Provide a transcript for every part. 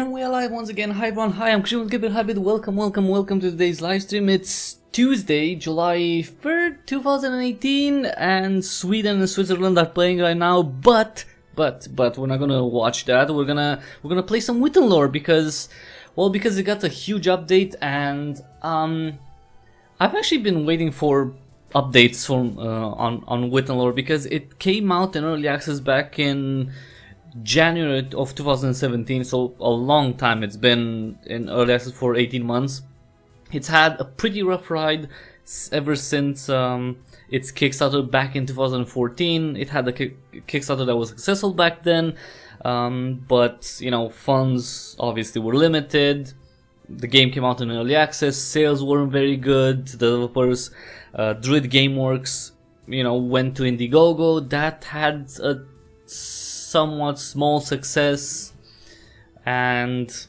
And we are live once again. Hi everyone, hi, I'm Cryptic Hybrid. Welcome to today's live stream. It's Tuesday, July 3rd, 2018, and Sweden and Switzerland are playing right now, but we're not gonna watch that. We're gonna play some Witanlore because it got a huge update, and I've actually been waiting for updates from on Witanlore because it came out in early access back in January of 2017, so a long time. It's been in early access for 18 months. It's had a pretty rough ride ever since its Kickstarter back in 2014. It had a Kickstarter that was successful back then, but you know, funds obviously were limited. The game came out in early access, sales weren't very good, developers, Druid Gameworks, you know, went to Indiegogo, that had a somewhat small success, and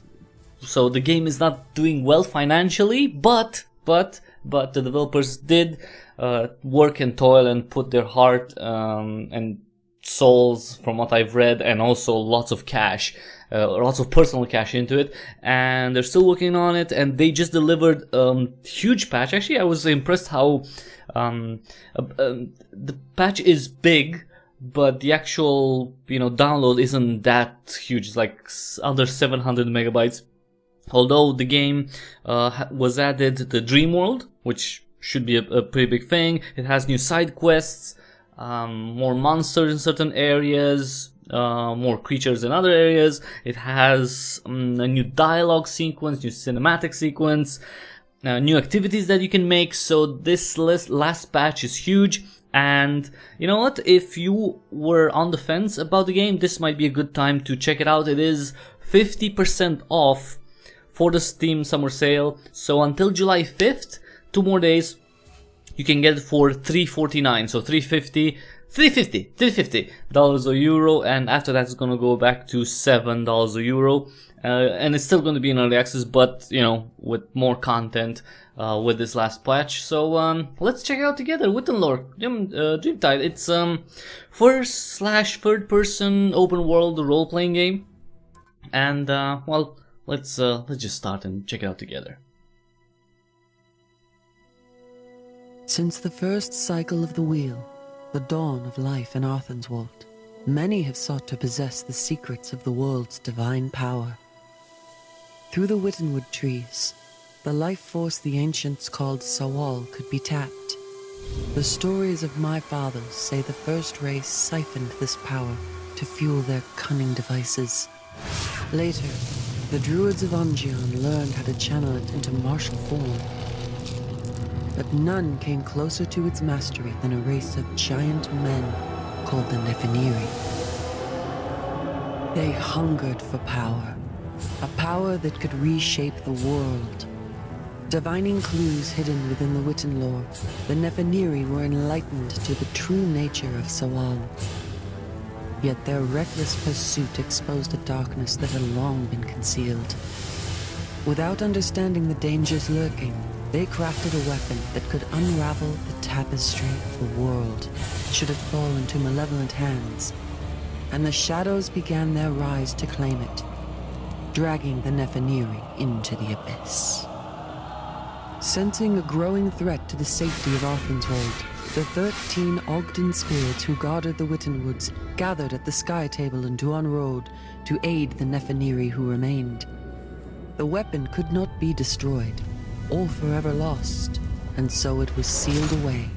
so the game is not doing well financially, but the developers did work and toil and put their heart and souls, from what I've read, and also lots of cash, lots of personal cash into it, and they're still working on it, and they just delivered a huge patch. Actually, I was impressed how the patch is big, but the actual, you know, download isn't that huge. It's like under 700 megabytes. Although the game was added to the Dream World, which should be a pretty big thing. It has new side quests, more monsters in certain areas, more creatures in other areas. It has a new dialogue sequence, new cinematic sequence, new activities that you can make. So this last patch is huge. And you know what, if you were on the fence about the game, this might be a good time to check it out. It is 50% off for the Steam Summer Sale, so until July 5th, 2 more days, you can get it for $3.49, so $3.50 or euro, and after that it's gonna go back to $7 or euro. And it's still going to be in early access, but you know, with more content with this last patch. So let's check it out together. Witanlore, Dreamtide. It's first/third person open world role playing game, and well, let's just start and check it out together. Since the first cycle of the wheel, the dawn of life in Arthanswalt, many have sought to possess the secrets of the world's divine power. Through the Wittenwood trees, the life force the ancients called Sawal could be tapped. The stories of my fathers say the first race siphoned this power to fuel their cunning devices. Later, the druids of Anjian learned how to channel it into martial form. But none came closer to its mastery than a race of giant men called the Nefaneri. They hungered for power. A power that could reshape the world. Divining clues hidden within the Witanlore, the Nefaneri were enlightened to the true nature of Sawal. Yet their reckless pursuit exposed a darkness that had long been concealed. Without understanding the dangers lurking, they crafted a weapon that could unravel the tapestry of the world, should it fall into malevolent hands. And the Shadows began their rise to claim it, dragging the Nefaneri into the abyss. Sensing a growing threat to the safety of Arthanswald, the 13 Ogden spirits who guarded the Wittenwoods gathered at the Sky Table in Duan Road to aid the Nefaneri who remained. The weapon could not be destroyed, or forever lost, and so it was sealed away.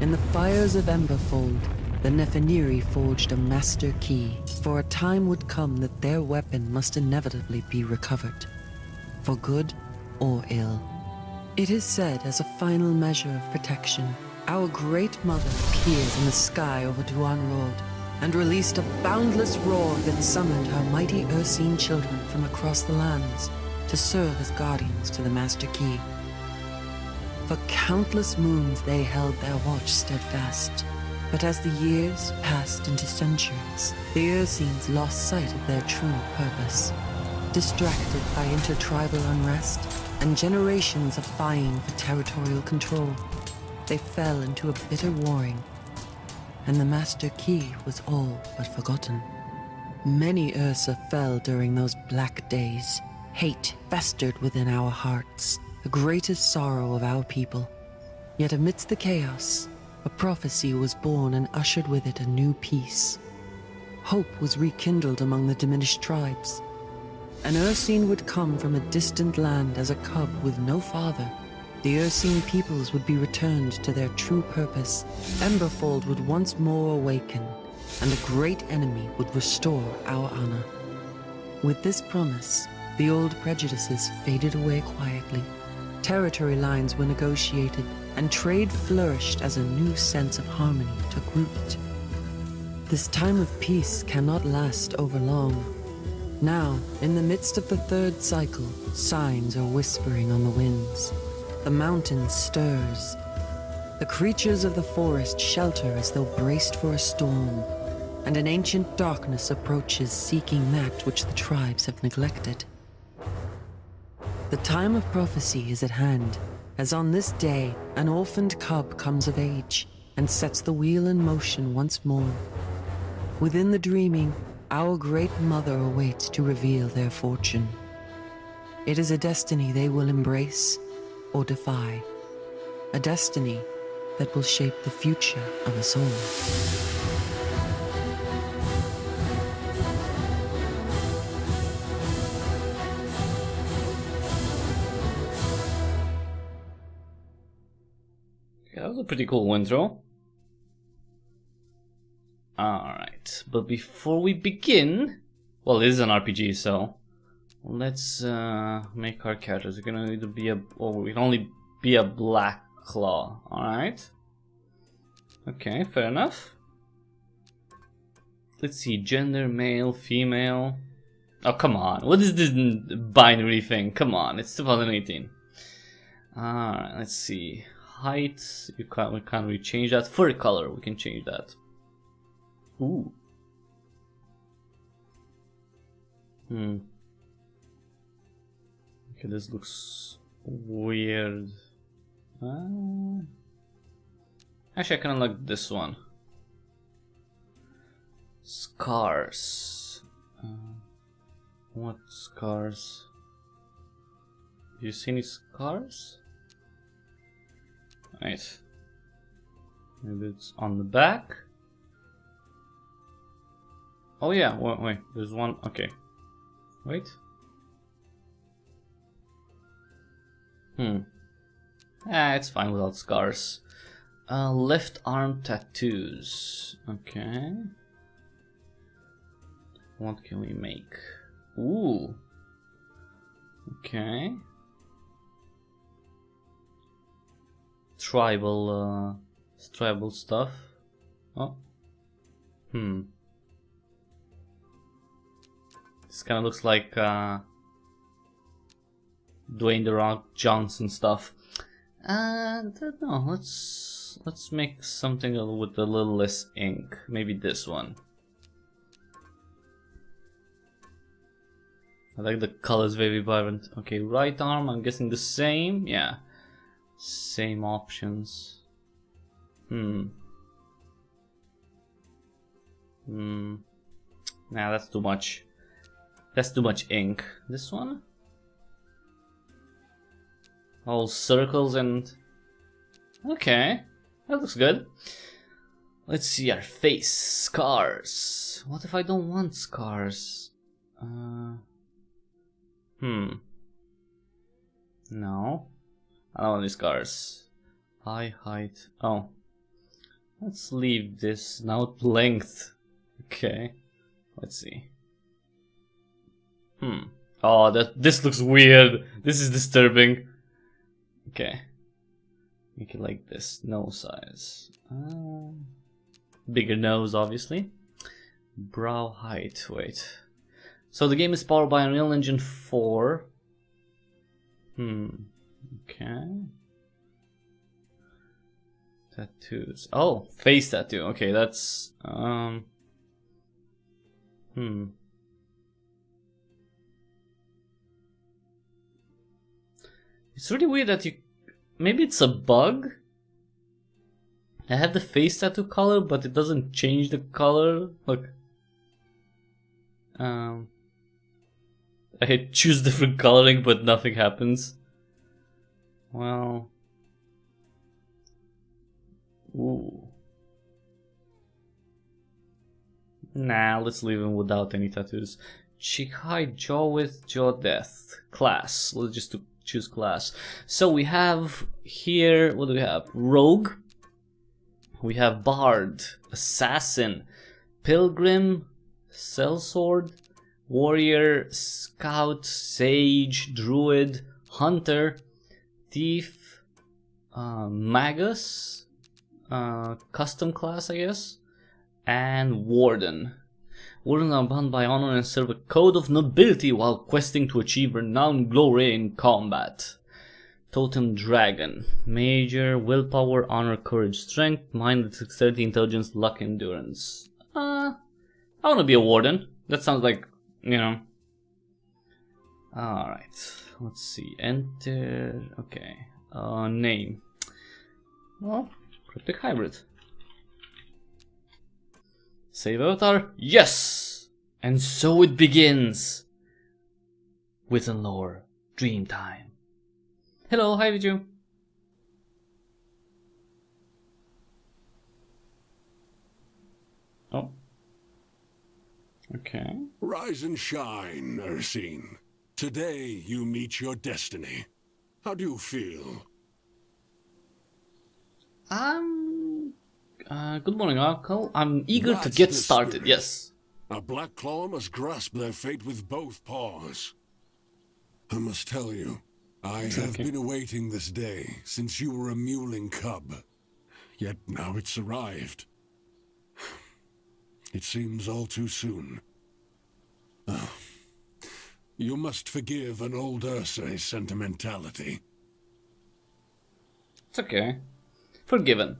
In the fires of Emberfold, the Nefaneri forged a master key, for a time would come that their weapon must inevitably be recovered, for good or ill. It is said, as a final measure of protection, our Great Mother appeared in the sky over Duan Road and released a boundless roar that summoned her mighty Ursine children from across the lands to serve as guardians to the master key. For countless moons they held their watch steadfast. But as the years passed into centuries, the Ursines lost sight of their true purpose, distracted by intertribal unrest and generations of vying for territorial control. They fell into a bitter warring, and the master key was all but forgotten. Many Ursa fell during those black days. Hate festered within our hearts, the greatest sorrow of our people. Yet amidst the chaos, a prophecy was born and ushered with it a new peace. Hope was rekindled among the diminished tribes. An Ursine would come from a distant land as a cub with no father. The Ursine peoples would be returned to their true purpose. Emberfold would once more awaken, and a great enemy would restore our honor. With this promise, the old prejudices faded away quietly. Territory lines were negotiated, and trade flourished as a new sense of harmony took root. This time of peace cannot last over long. Now, in the midst of the third cycle, signs are whispering on the winds. The mountain stirs. The creatures of the forest shelter as though braced for a storm, and an ancient darkness approaches, seeking that which the tribes have neglected. The time of prophecy is at hand, as on this day, an orphaned cub comes of age and sets the wheel in motion once more. Within the dreaming, our great mother awaits to reveal their fortune. It is a destiny they will embrace or defy, a destiny that will shape the future of us all. That was a pretty cool intro. Alright, but before we begin... Well, this is an RPG, so... Let's make our characters. We're gonna need to be a... Or we can only be a Black Claw, alright? Okay, fair enough. Let's see, gender, male, female... Oh, come on, what is this binary thing? Come on, it's 2018. Alright, let's see... Height, we can't really change that. Fur color, we can change that. Ooh. Okay, this looks weird. Actually, I kind of like this one. Scars. What scars? Do you see any scars? Right. Maybe it's on the back. Oh yeah, wait, there's one, okay. Wait. Ah, it's fine without scars. Left arm tattoos. Okay. What can we make? Ooh. Okay. Tribal stuff. Oh. This kind of looks like Dwayne The Rock Johnson stuff. No, let's make something with a little less ink. Maybe this one. I like the colors, very vibrant. Okay, right arm. I'm guessing the same. Yeah. Same options. Nah, that's too much. That's too much ink. This one? All circles and... Okay. That looks good. Let's see our face. Scars. What if I don't want scars? No. I don't want these scars. High height. Oh. Let's leave this. Now length. Okay. Let's see. Oh, this looks weird. This is disturbing. Okay. Make it like this. Nose size. Bigger nose, obviously. Brow height. Wait. So the game is powered by Unreal Engine 4. Okay. Tattoos. Oh, face tattoo. Okay, that's It's really weird that you... Maybe it's a bug? I have the face tattoo color, but it doesn't change the color. Look. I choose different coloring, but nothing happens. Well... Ooh. Nah, let's leave him without any tattoos. Cheek High, Jaw Width, Jaw Depth. Class. Let's just choose class. So we have here... What do we have? Rogue. We have Bard. Assassin. Pilgrim. Sellsword. Warrior, Scout, Sage, Druid, Hunter, Thief, Magus, Custom Class, I guess, and Warden. Wardens are bound by honor and serve a code of nobility while questing to achieve renowned glory in combat. Totem Dragon, Major, Willpower, Honor, Courage, Strength, Mind, Dexterity, Intelligence, Luck, Endurance. I want to be a Warden. That sounds like... You know. Alright. Let's see. Enter. Okay. Name. Well, Cryptic Hybrid. Save avatar. Yes! And so it begins. Witanlore. Dream time. Hello. Hi, Viju. Oh. Okay. Rise and shine, Ursine. Today you meet your destiny. How do you feel? Good morning, Uncle. I'm eager to get started, yes. A Black Claw must grasp their fate with both paws. I must tell you, I have been awaiting this day since you were a mewling cub. Yet now it's arrived. It seems all too soon. Oh. You must forgive an old Ursine's sentimentality. It's okay. Forgiven.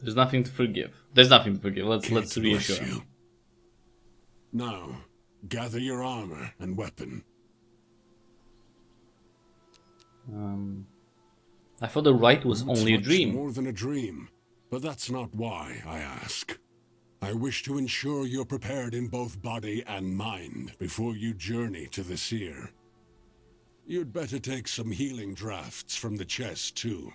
There's nothing to forgive. There's nothing to forgive. Let's reassure you. Now, gather your armor and weapon. I thought the right was only a dream. More than a dream, but that's not why I ask. I wish to ensure you're prepared in both body and mind before you journey to the seer. You'd better take some healing drafts from the chest, too.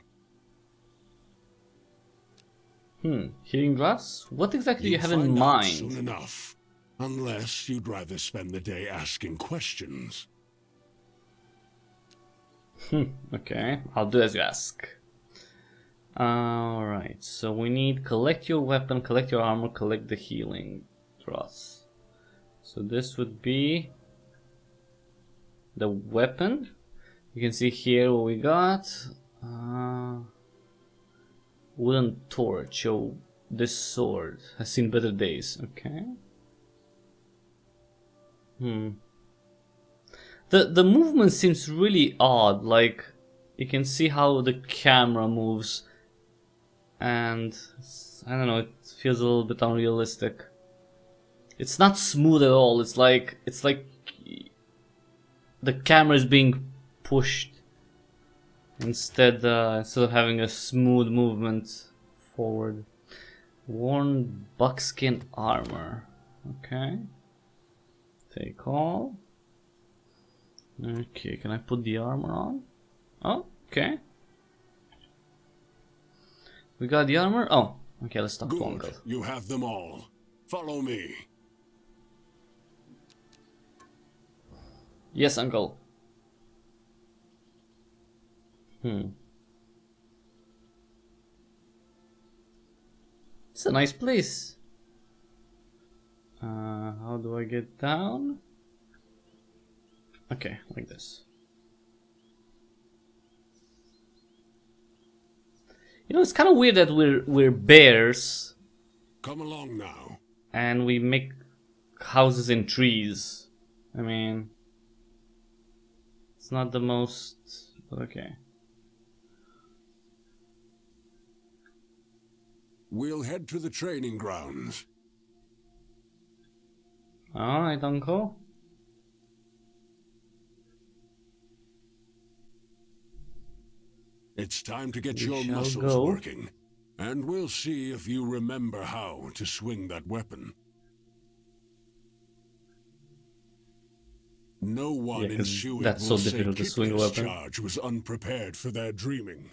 Healing drafts? What exactly do you have in mind? Soon enough, unless you'd rather spend the day asking questions. Okay, I'll do as you ask. Alright, so we need collect your weapon, collect your armor, collect the healing dross. So this would be the weapon. You can see here what we got. Wooden torch. Oh, this sword has seen better days. Okay. The movement seems really odd. Like, you can see how the camera moves. And I don't know, it feels a little bit unrealistic. It's not smooth at all. It's like the camera is being pushed instead of having a smooth movement forward. Worn buckskin armor. Okay. Take all. Okay, can I put the armor on? Oh, okay. We got the armor? Oh, okay, let's talk to Uncle. You have them all. Follow me. Yes, Uncle. It's a nice place. How do I get down? Okay, like this. You know, it's kind of weird that we're bears. Come along now. And we make houses in trees. I mean, it's not the most, but okay. We'll head to the training grounds. All right, Uncle. It's time to get your muscles working, and we'll see if you remember how to swing that weapon. no one in Shuin that's so difficult to swing a weapon. Charge was unprepared for their dreaming.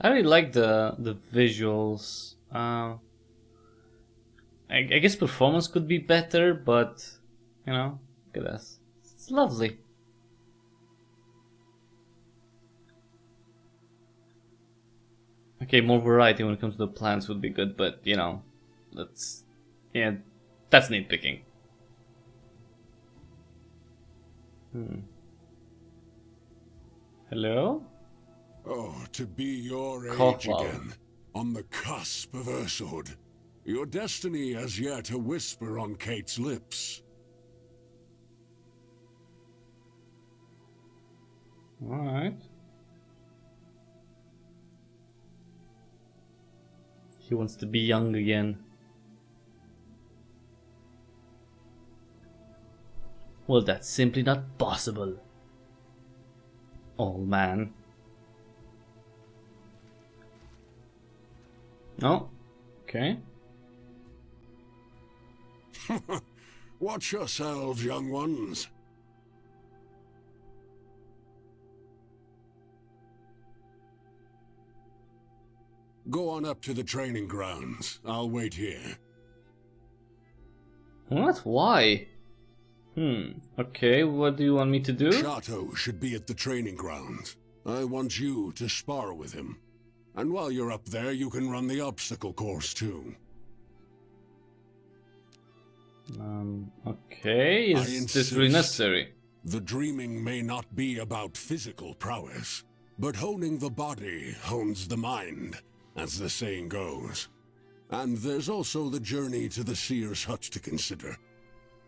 I really like the visuals. I guess performance could be better, but you know, look at us. It's lovely. Okay, more variety when it comes to the plants would be good, but you know, that's nitpicking. Hello? Oh, to be your age again, on the cusp of Ursode. Your destiny as yet a whisper on Kate's lips. Alright. He wants to be young again. Well, that's simply not possible. Old man. No? Okay. Watch yourselves, young ones. Go on up to the training grounds. I'll wait here. What? Why? Okay, what do you want me to do? Chato should be at the training grounds. I want you to spar with him. And while you're up there, you can run the obstacle course, too. Okay, is this really necessary? The dreaming may not be about physical prowess, but honing the body hones the mind, as the saying goes. And there's also the journey to the Seer's Hut to consider.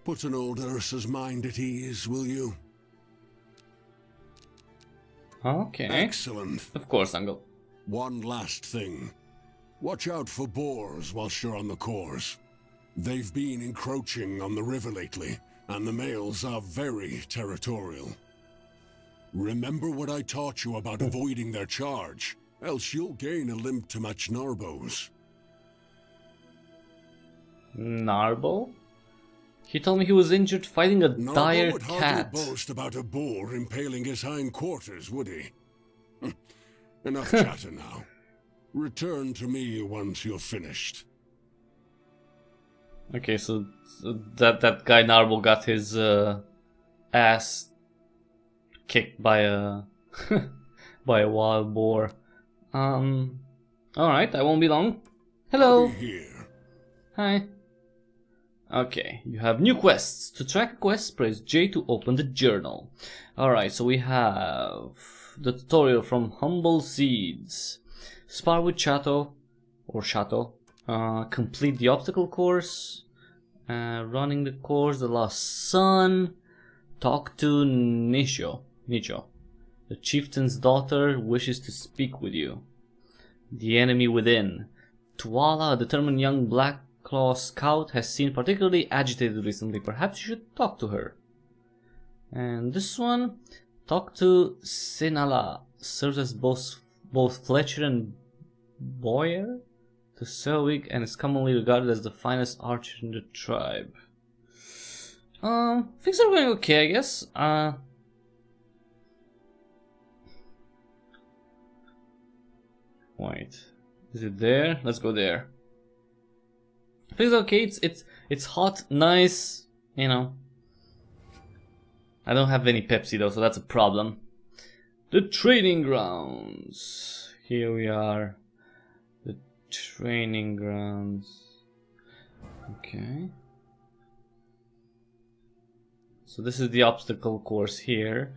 Put an old Ursa's mind at ease, will you? Okay. Excellent. Of course, Uncle. One last thing. Watch out for boars whilst you're on the course. They've been encroaching on the river lately, and the males are very territorial. Remember what I taught you about avoiding their charge, else you'll gain a limp to match Narbo's. Narbo? He told me he was injured fighting a dire cat. Narbo would hardly boast about a boar impaling his hindquarters, would he? Enough chatter now. Return to me once you're finished. Okay, so that guy Narbo got his ass kicked by a wild boar. All right, I won't be long. Hello. I'll be here. Hi. Okay, you have new quests. To track a quest, press J to open the journal. All right, so we have the tutorial from Humble Seeds. Spar with Chato, or Chato. Complete the obstacle course. Running the course, the Lost Sun. Talk to Nicho. The chieftain's daughter wishes to speak with you. The enemy within. Tuala, a determined young Black Claw scout, has seemed particularly agitated recently. Perhaps you should talk to her. And this one. Talk to Sinala, serves as both Fletcher and Boyer to Selwig, and is commonly regarded as the finest archer in the tribe. Things are going okay, I guess. Wait, is it there? Let's go there. Things are okay. It's hot, nice, you know. I don't have any Pepsi though, so that's a problem. The training grounds. Here we are. The training grounds. Okay. So this is the obstacle course here.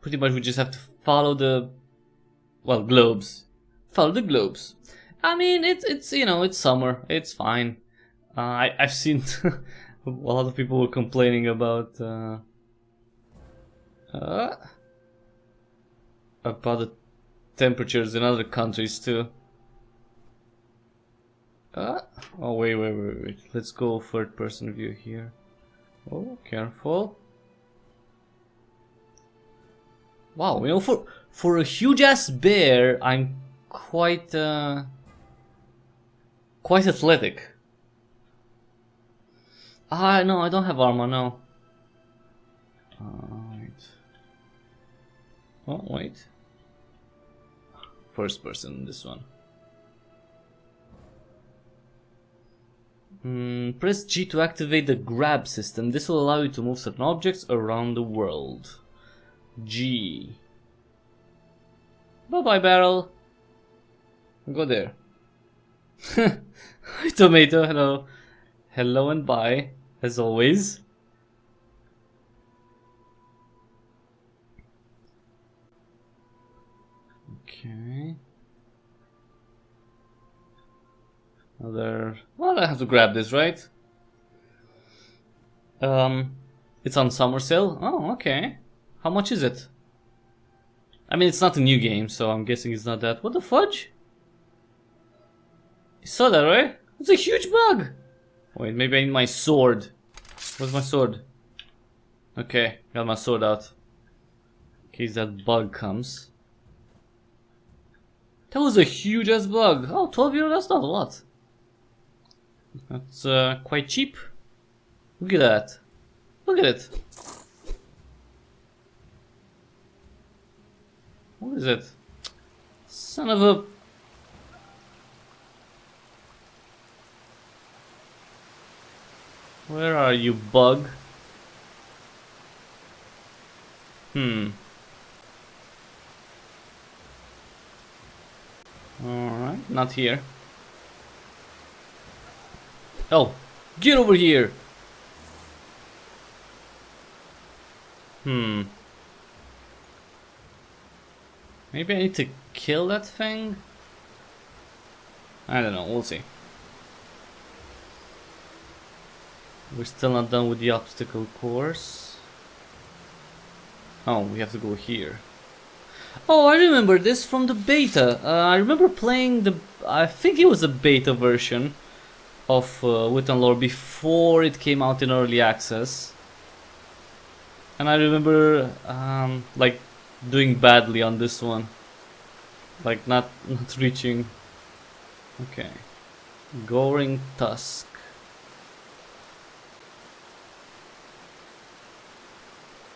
Pretty much we just have to follow the, well, globes. Follow the globes. I mean, it's you know, it's summer. It's fine. I've seen a lot of people were complaining about the temperatures in other countries too. Oh wait! Let's go third-person view here. Oh, careful! Wow, you know, for a huge ass bear, I'm quite Quite athletic. Ah, no, I don't have armor now. Alright. Oh, wait. First person, this one. Press G to activate the grab system. This will allow you to move certain objects around the world. G. Bye bye, barrel. Go there. Hi, tomato. Hello. Hello and bye, as always. Okay. Another. Well, I have to grab this, right? It's on summer sale. Oh, okay. How much is it? I mean, it's not a new game, so I'm guessing it's not that. What the fudge? You saw that, right? It's a huge bug! Wait, maybe I need my sword. Where's my sword? Okay, got my sword out. In case that bug comes. That was a huge ass bug. Oh, 12 euro, that's not a lot. That's quite cheap. Look at that. Look at it. What is it? Son of a... Where are you, bug? Alright, not here. Oh, get over here! Maybe I need to kill that thing? I don't know, we'll see. We're still not done with the obstacle course. Oh, we have to go here. Oh, I remember this from the beta. I remember playing the... I think it was a beta version of Witanlore before it came out in early access. And I remember, like, doing badly on this one, like not reaching. Okay, Goring Tusk.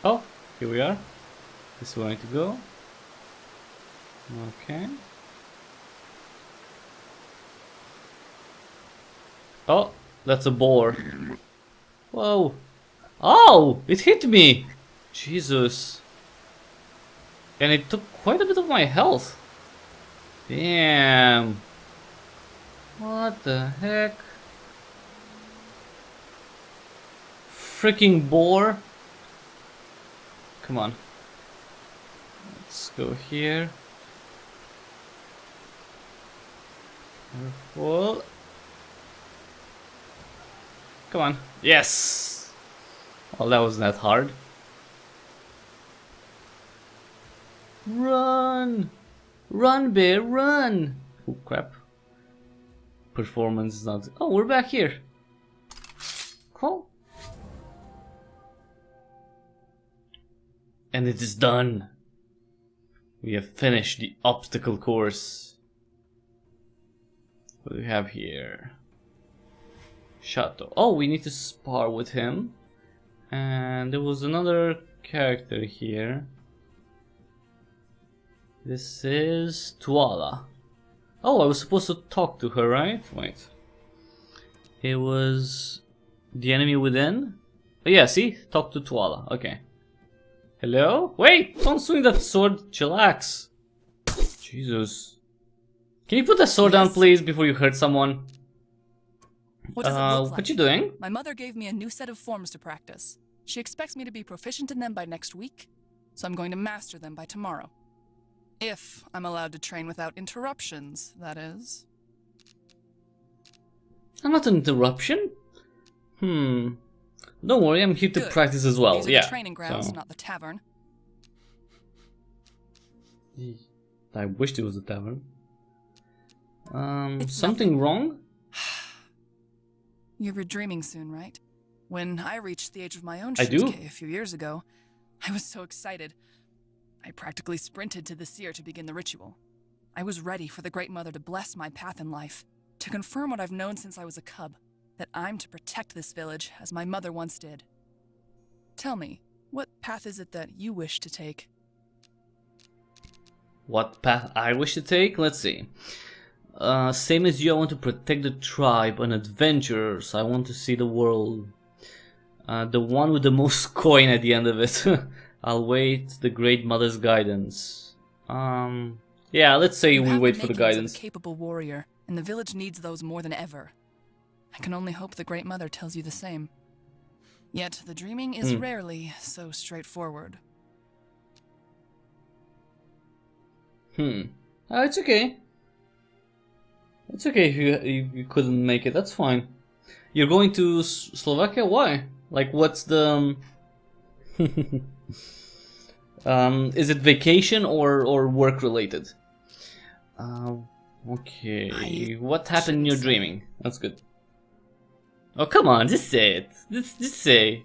Oh, here we are. This is where I need to go. Okay. Oh, that's a boar. Whoa! Oh, it hit me. Jesus. And it took quite a bit of my health. Damn. What the heck? Freaking boar. Come on. Let's go here. Careful. Come on. Yes! Well, that wasn't that hard. Run! Run, bear, run! Oh, crap. Performance is not... Oh, we're back here. Cool. And it is done. We have finished the obstacle course. What do we have here? Chato. Oh, we need to spar with him. And there was another character here. This is Tuala. Oh, I was supposed to talk to her, right? Wait. It was the enemy within? Oh, yeah, see? Talk to Tuala. Okay. Hello? Wait! Don't swing that sword. Chillax. Jesus. Can you put that sword down, please, before you hurt someone? What does it look like? What you doing? My mother gave me a new set of forms to practice. She expects me to be proficient in them by next week, so I'm going to master them by tomorrow. If I'm allowed to train without interruptions, that is. I'm not an interruption? Don't worry, I'm here to practice as well. These are the training grounds, not the tavern. I wished it was a tavern. Something wrong? You were dreaming soon, right? When I reached the age of my own Kitke a few years ago, I was so excited. I practically sprinted to the seer to begin the ritual. I was ready for the Great Mother to bless my path in life, to confirm what I've known since I was a cub, that I'm to protect this village as my mother once did. Tell me, what path is it that you wish to take? What path I wish to take? Let's see. Same as you, I want to protect the tribe and adventurers. I want to see the world. The one with the most coin at the end of it. I'll wait the Great Mother's guidance. Yeah, let's say we wait for the guidance. A capable warrior, and the village needs those more than ever. I can only hope the Great Mother tells you the same. Yet the dreaming is rarely so straightforward. Oh, it's okay. It's okay if you couldn't make it. That's fine. You're going to Slovakia? Why? Like, what's the is it vacation or work related? Okay. What happened in your dreaming? That's good. Oh, come on, just say it. Just say.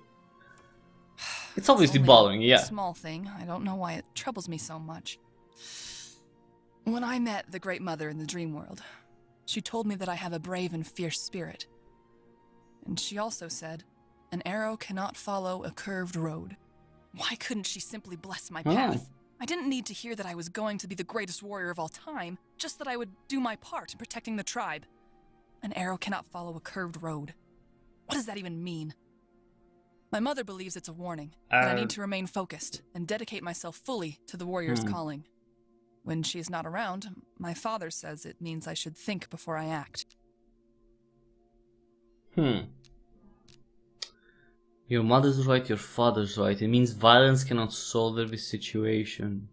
It's obviously bothering, yeah. Small thing. I don't know why it troubles me so much. When I met the Great Mother in the dream world, she told me that I have a brave and fierce spirit. And she also said, an arrow cannot follow a curved road. Why couldn't she simply bless my path? I didn't need to hear that I was going to be the greatest warrior of all time, just that I would do my part in protecting the tribe. An arrow cannot follow a curved road. What does that even mean? My mother believes it's a warning, and I need to remain focused and dedicate myself fully to the warrior's calling. When she is not around, my father says it means I should think before I act. Your mother's right, your father's right. It means violence cannot solve every situation.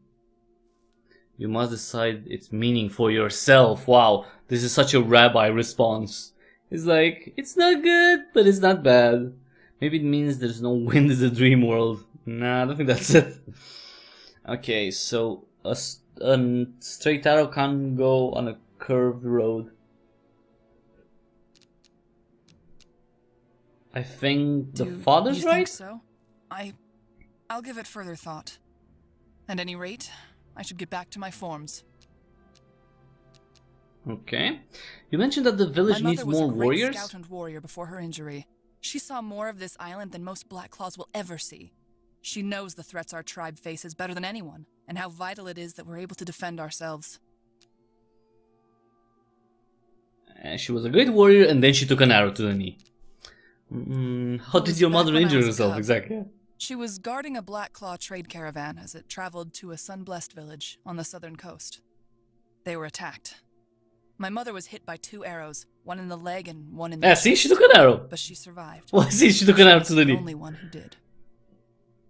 You must decide its meaning for yourself. Wow, this is such a rabbi response. It's like, it's not good, but it's not bad. Maybe it means there's no wind in the dream world. Nah, I don't think that's it. Okay, so a straight arrow can't go on a curved road. I think the father's right? Do you think so? I'll give it further thought. At any rate, I should get back to my forms. Okay. You mentioned that the village needs more warriors? My mother was a great scout and warrior before her injury. She saw more of this island than most Black Claws will ever see. She knows the threats our tribe faces better than anyone, and how vital it is that we're able to defend ourselves. She was a great warrior, and then she took an arrow to the knee. How did your mother injure herself, exactly? She was guarding a Black Claw trade caravan as it traveled to a sun-blessed village on the southern coast. They were attacked. My mother was hit by two arrows, one in the leg and one in the... see, she took an arrow! But she survived. Well, see, she took an arrow to the knee. She was the only one who did.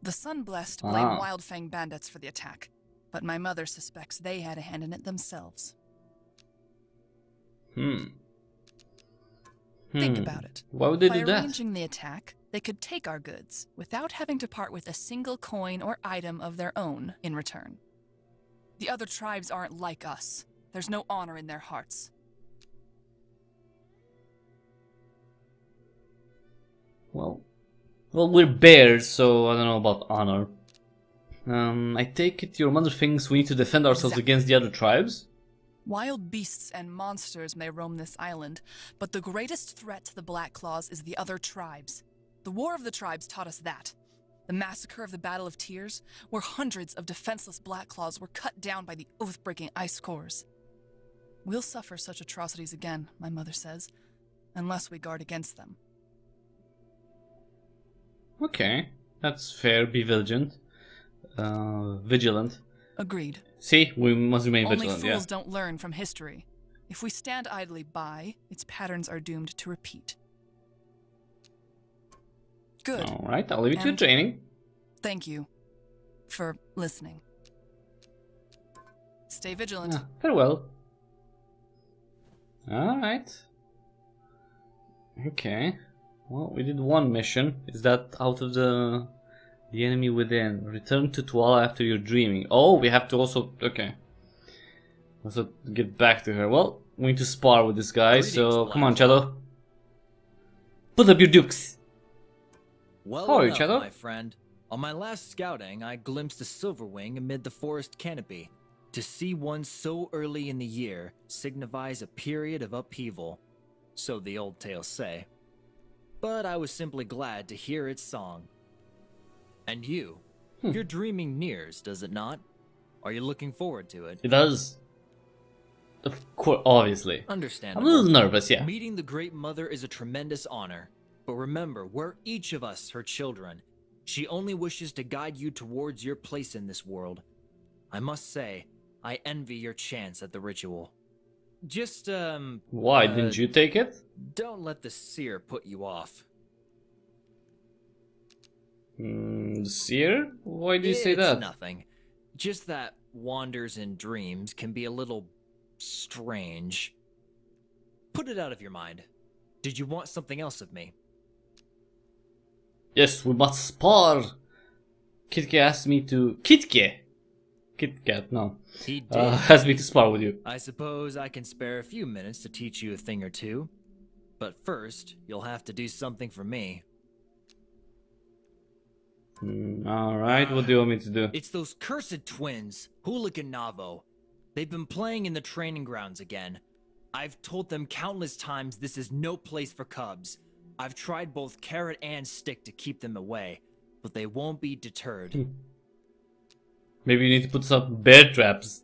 The sun-blessed blamed Wildfang bandits for the attack, but my mother suspects they had a hand in it themselves. Think about it. Why would they do that? By arranging the attack, they could take our goods without having to part with a single coin or item of their own in return. The other tribes aren't like us. There's no honor in their hearts. Well, we're bears, so I don't know about honor. I take it your mother thinks we need to defend ourselves against the other tribes? Wild beasts and monsters may roam this island, but the greatest threat to the Black Claws is the other tribes. The War of the Tribes taught us that. The massacre of the Battle of Tears, where hundreds of defenseless Black Claws were cut down by the oath-breaking ice cores. We'll suffer such atrocities again, my mother says, unless we guard against them. Okay, that's fair. Be vigilant. Vigilant. Agreed. See, we must remain vigilant. Only fools don't learn from history. If we stand idly by, its patterns are doomed to repeat. Good. All right, I'll leave it to your training. Thank you for listening. Stay vigilant. Farewell. All right. Okay. Well, we did one mission. Is that out of the... The enemy within. Return to Tuala after your dreaming. Oh, we have to also... Okay. Let's get back to her. Well, we need to spar with this guy, so... Come on, Shadow. Put up your dukes. Well, how are you, Shadow? My friend. On my last scouting, I glimpsed a silverwing amid the forest canopy. To see one so early in the year signifies a period of upheaval, so the old tales say. But I was simply glad to hear its song. And you, your dreaming nears, does it not? Are you looking forward to it? It does. Of course, obviously. Understandable. I'm a little nervous, yeah. Meeting the Great Mother is a tremendous honor. But remember, we're each of us her children. She only wishes to guide you towards your place in this world. I must say, I envy your chance at the ritual. Just, why didn't you take it? Don't let the seer put you off. Seer? Why do you say that? It's nothing. Just that Wonders in Dreams can be a little strange. Put it out of your mind. Did you want something else of me? Yes, we must spar. Kitke asked me to... Kitke, no. He did. Asked me to spar with you. I suppose I can spare a few minutes to teach you a thing or two. But first, you'll have to do something for me. Alright, what do you want me to do? It's those cursed twins, Hulik and Navo. They've been playing in the training grounds again. I've told them countless times this is no place for cubs. I've tried both carrot and stick to keep them away, but they won't be deterred. Maybe you need to put some bear traps.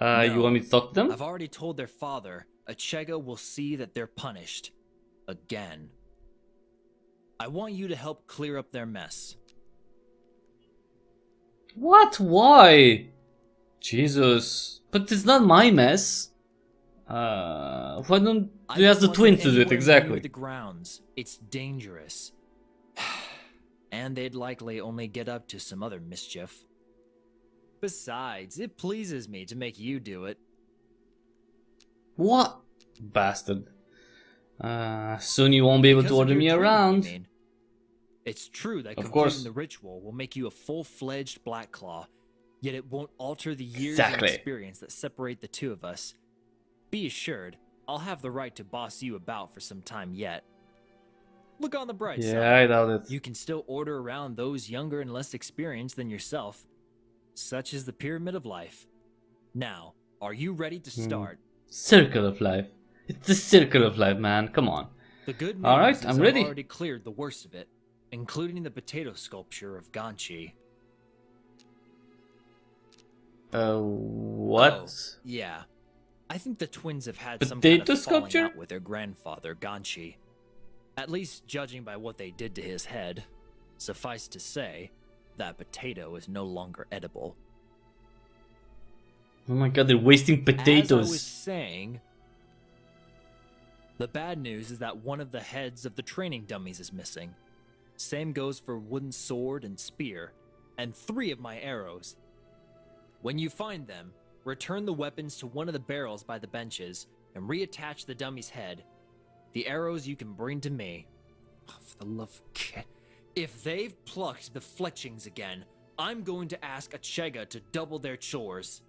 No, you want me to talk to them? I've already told their father. Achega will see that they're punished. Again. I want you to help clear up their mess. What? Why? Jesus. But it's not my mess. Why don't you ask the twins to do it exactly? The grounds. It's dangerous. And they'd likely only get up to some other mischief. Besides, it pleases me to make you do it. What? Bastard. Soon you won't be able to order me around. It's true that completing the ritual will make you a full-fledged Black Claw, yet it won't alter the years of experience that separate the two of us. Be assured, I'll have the right to boss you about for some time yet. Look on the bright side. Yeah, I doubt it. You can still order around those younger and less experienced than yourself. Such is the pyramid of life. Now, are you ready to start? Circle of life. It's the circle of life, man. Come on. The good news is I'm ready. I've already cleared the worst of it, including the potato sculpture of Ganchi. What? Oh, yeah. I think the twins have had some kind of falling out with their grandfather, Ganchi. At least judging by what they did to his head. Suffice to say, that potato is no longer edible. Oh my god, they're wasting potatoes. As I was saying, the bad news is that one of the heads of the training dummies is missing. Same goes for wooden sword and spear, and 3 of my arrows. When you find them, return the weapons to one of the barrels by the benches, and reattach the dummy's head. The arrows you can bring to me. Oh, for the love of God. If they've plucked the fletchings again, I'm going to ask Achega to double their chores.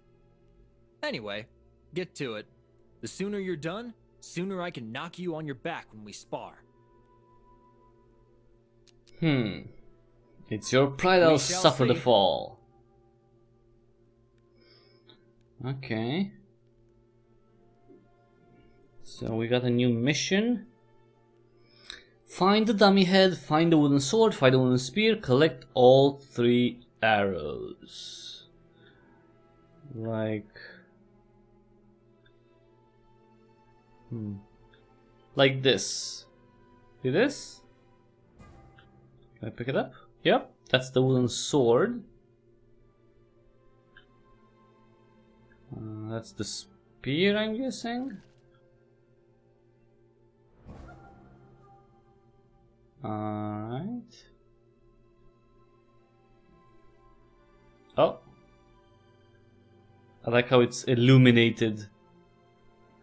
Anyway, get to it. The sooner you're done, sooner I can knock you on your back when we spar. It's your pride that'll suffer the fall. Okay. So we got a new mission. Find the dummy head, find the wooden sword, find the wooden spear, collect all 3 arrows. Like... like this. See this? Can I pick it up? Yep, that's the wooden sword. That's the spear, I'm guessing. Alright. Oh. I like how it's illuminated.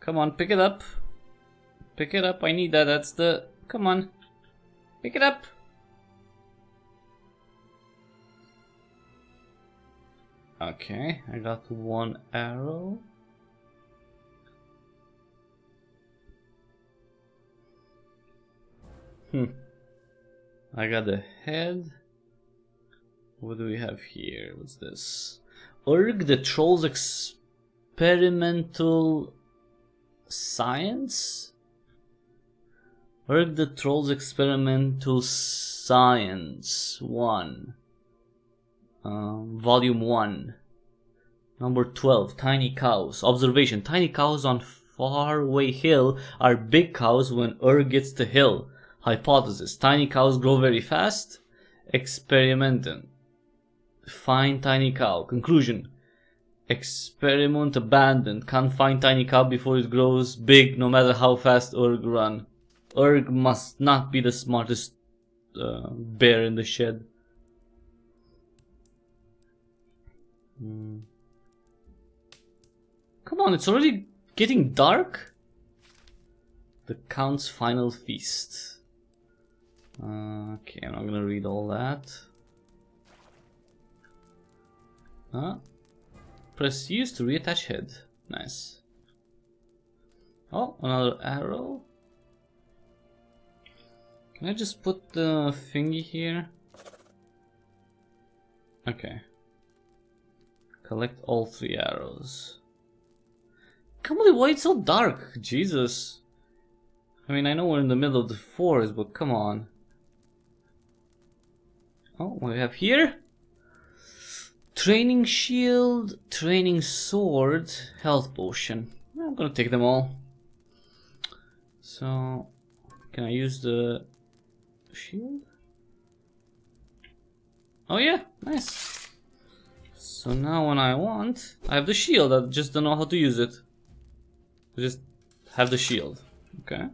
Come on, pick it up. Pick it up, I need that. That's the... Come on. Pick it up. Okay, I got 1 arrow. I got the head. What do we have here? What's this? Urg the Troll's Experimental Science? Urg the Troll's Experimental Science 1. Volume 1. Number 12. Tiny cows. Observation. Tiny cows on faraway hill are big cows when Urg gets to hill. Hypothesis. Tiny cows grow very fast. Experimentum. Find tiny cow. Conclusion. Experiment abandoned. Can't find tiny cow before it grows big, no matter how fast Urg run. Urg must not be the smartest bear in the shed. Come on, it's already getting dark. The Count's Final Feast. Okay, I'm not gonna read all that. Press use to reattach head. Nice. Oh, another arrow. Can I just put the thingy here? Okay. Collect all three arrows. Come on, why it's so dark? Jesus. I mean, I know we're in the middle of the forest, but come on. Oh, what do we have here? Training shield, training sword, health potion. I'm gonna take them all. So, can I use the shield? Oh yeah, nice. So now when I want, I have the shield, I just don't know how to use it. I just have the shield, okay.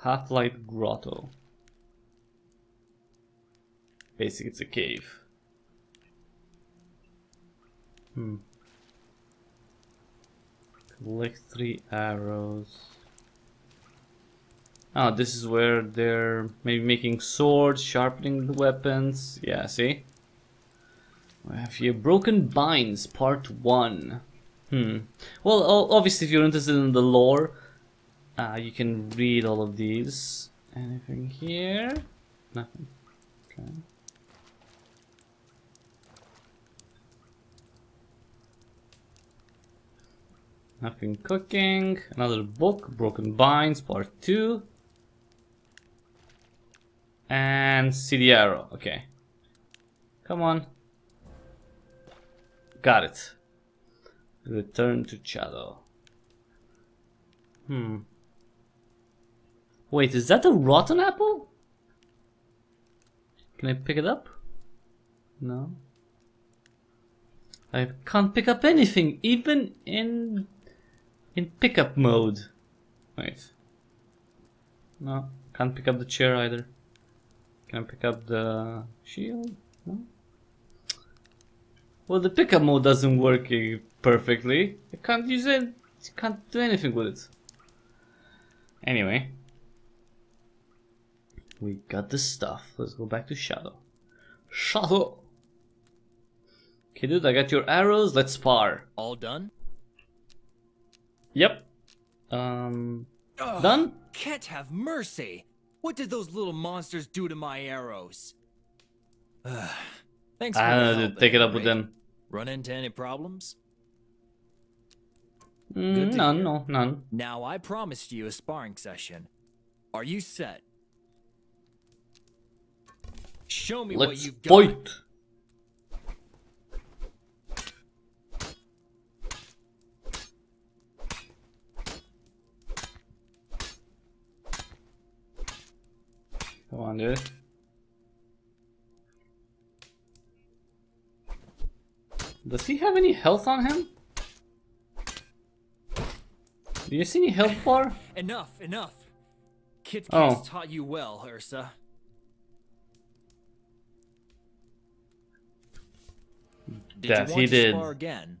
Half-light grotto. Basically, it's a cave. Collect three arrows. Ah, oh, this is where they're maybe making swords, sharpening the weapons. Yeah, see? We have here Broken Binds, Part 1. Well, obviously, if you're interested in the lore, you can read all of these. Anything here? Nothing. Okay. Nothing cooking. Another book, Broken Binds, Part 2. And see the arrow. Okay. Come on. Got it. Return to Shadow. Wait, is that a rotten apple? Can I pick it up? No. I can't pick up anything, even in pickup mode. Wait. No, can't pick up the chair either. Can I pick up the shield? No. Well, the pickup mode doesn't work perfectly. I can't use it. I can't do anything with it. Anyway, we got the stuff. Let's go back to Shadow. Shadow. Okay, dude, I got your arrows. Let's spar. All done. Yep. Done. Can't have mercy. What did those little monsters do to my arrows? Thanks for help, take it up with them. Run into any problems? None. Now I promised you a sparring session. Are you set? Show me what you've got. Let's fight! Come on, dude. Does he have any health on him? Do you see any health bar? Enough. Kitke has taught you well, Ursa. Did you want to spar again?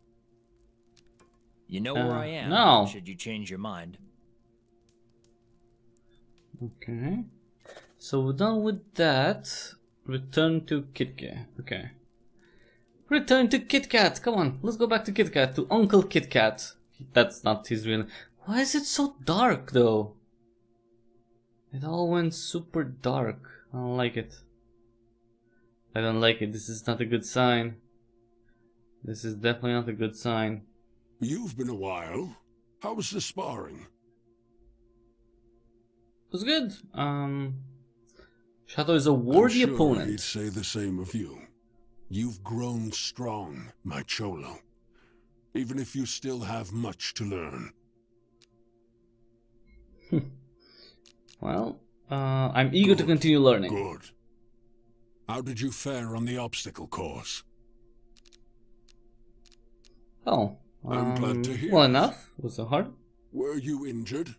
You know where I am. No. Should you change your mind? Okay. So we're done with that. Return to Kitke. Okay. Return to Kit Kat. Come on, let's go back to Kit Kat, to Uncle Kit Kat. That's not his real name. Why is it so dark though? It all went super dark. I don't like it. I don't like it. This is not a good sign. This is definitely not a good sign. You've been a while. How was the sparring? It was good. Chato is a worthy opponent. He'd say the same of you. You've grown strong, Macholo. Even if you still have much to learn. Well, I'm eager to continue learning. Good. How did you fare on the obstacle course? Oh, I'm glad to hear. Well enough. It was so hard. Were you injured?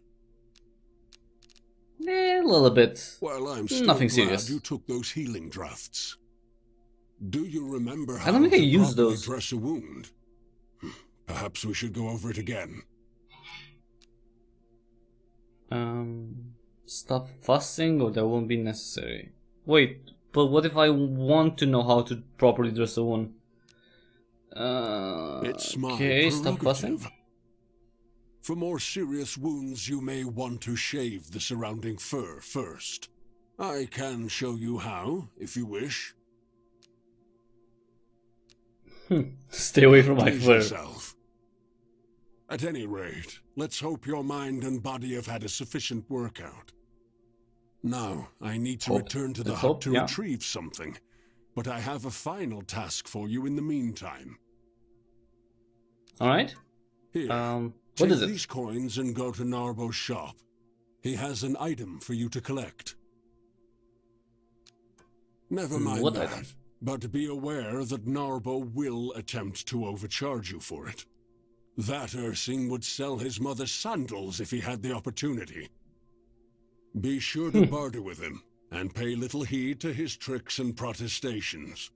Eh, a little bit. Well, I'm still nothing serious. You took those healing drafts. Do you remember how to dress a wound? Perhaps we should go over it again. Stop fussing, or that won't be necessary. Wait, but what if I want to know how to properly dress a wound? It's my prerogative. Stop fussing. For more serious wounds, you may want to shave the surrounding fur first. I can show you how, if you wish. Stay away from my fur. At any rate, let's hope your mind and body have had a sufficient workout. Now, I need to return to the hut to retrieve something, but I have a final task for you in the meantime. Alright. Here, take these coins and go to Narbo's shop. He has an item for you to collect. Never mind that, but be aware that Narbo will attempt to overcharge you for it. That Ursine would sell his mother's sandals if he had the opportunity. Be sure to barter with him, and pay little heed to his tricks and protestations.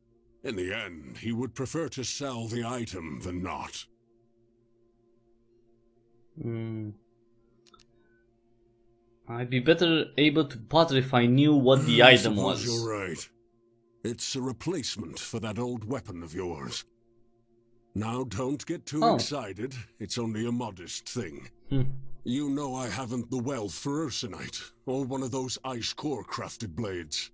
In the end, he would prefer to sell the item than not. I'd be better able to barter if I knew what the item was. You're right. It's a replacement for that old weapon of yours. Now don't get too excited, it's only a modest thing. You know I haven't the wealth for Ursinite, or one of those ice core crafted blades.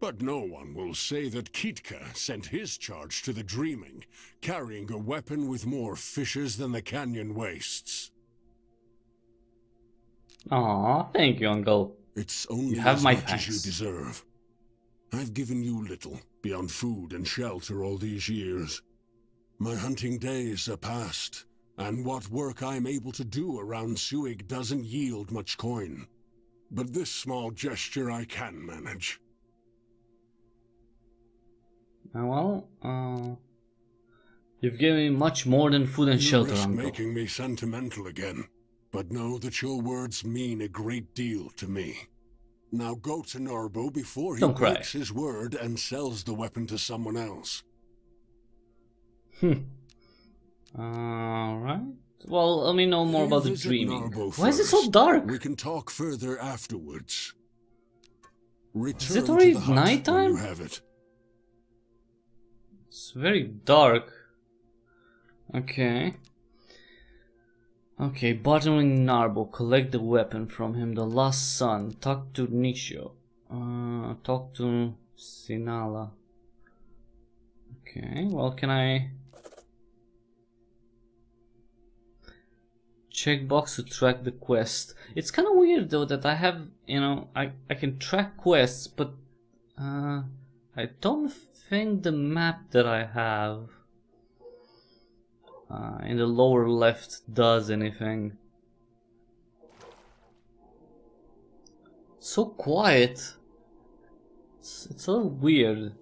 But no one will say that Kitke sent his charge to the Dreaming, carrying a weapon with more fissures than the canyon wastes. Aw, thank you, Uncle. It's only as much as you deserve. I've given you little, beyond food and shelter all these years. My hunting days are past, and what work I'm able to do around Suig doesn't yield much coin. But this small gesture I can manage. Well, you've given me much more than food and shelter, Uncle. You're making me sentimental again, but know that your words mean a great deal to me. Now go to Narbo before he breaks his word and sells the weapon to someone else. Alright. Well, let me know more about the Dreaming. Why is it so dark? We can talk further afterwards. Is it already nighttime? It's very dark. Okay. Okay, bartering Narbo. Collect the weapon from him. The Last Son. Talk to Nicho. Talk to Sinala. Okay, well, can I checkbox to track the quest? It's kind of weird though that I have, you know, I can track quests, but I don't think the map that I have in the lower left does anything. So quiet. It's a little weird.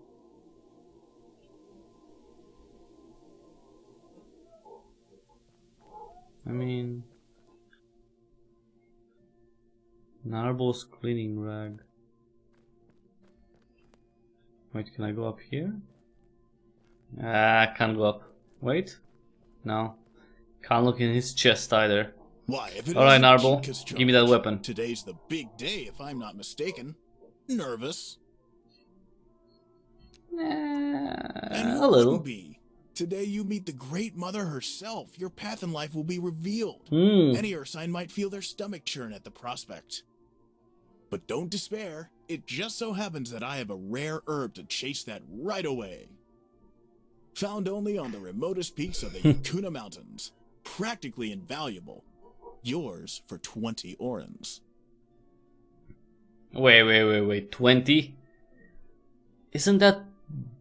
I mean, Narbo's cleaning rag. Wait, can I go up here? Ah, can't go up. Wait, no, can't look in his chest either. Why? All right, Narbo, give me that weapon. Today's the big day, if I'm not mistaken. Nervous? A little. Today you meet the Great Mother herself. Your path in life will be revealed. Many Ursine might feel their stomach churn at the prospect. But don't despair. It just so happens that I have a rare herb to chase that right away. Found only on the remotest peaks of the Yukuna Mountains. Practically invaluable. Yours for 20 orans. Wait. 20? Isn't that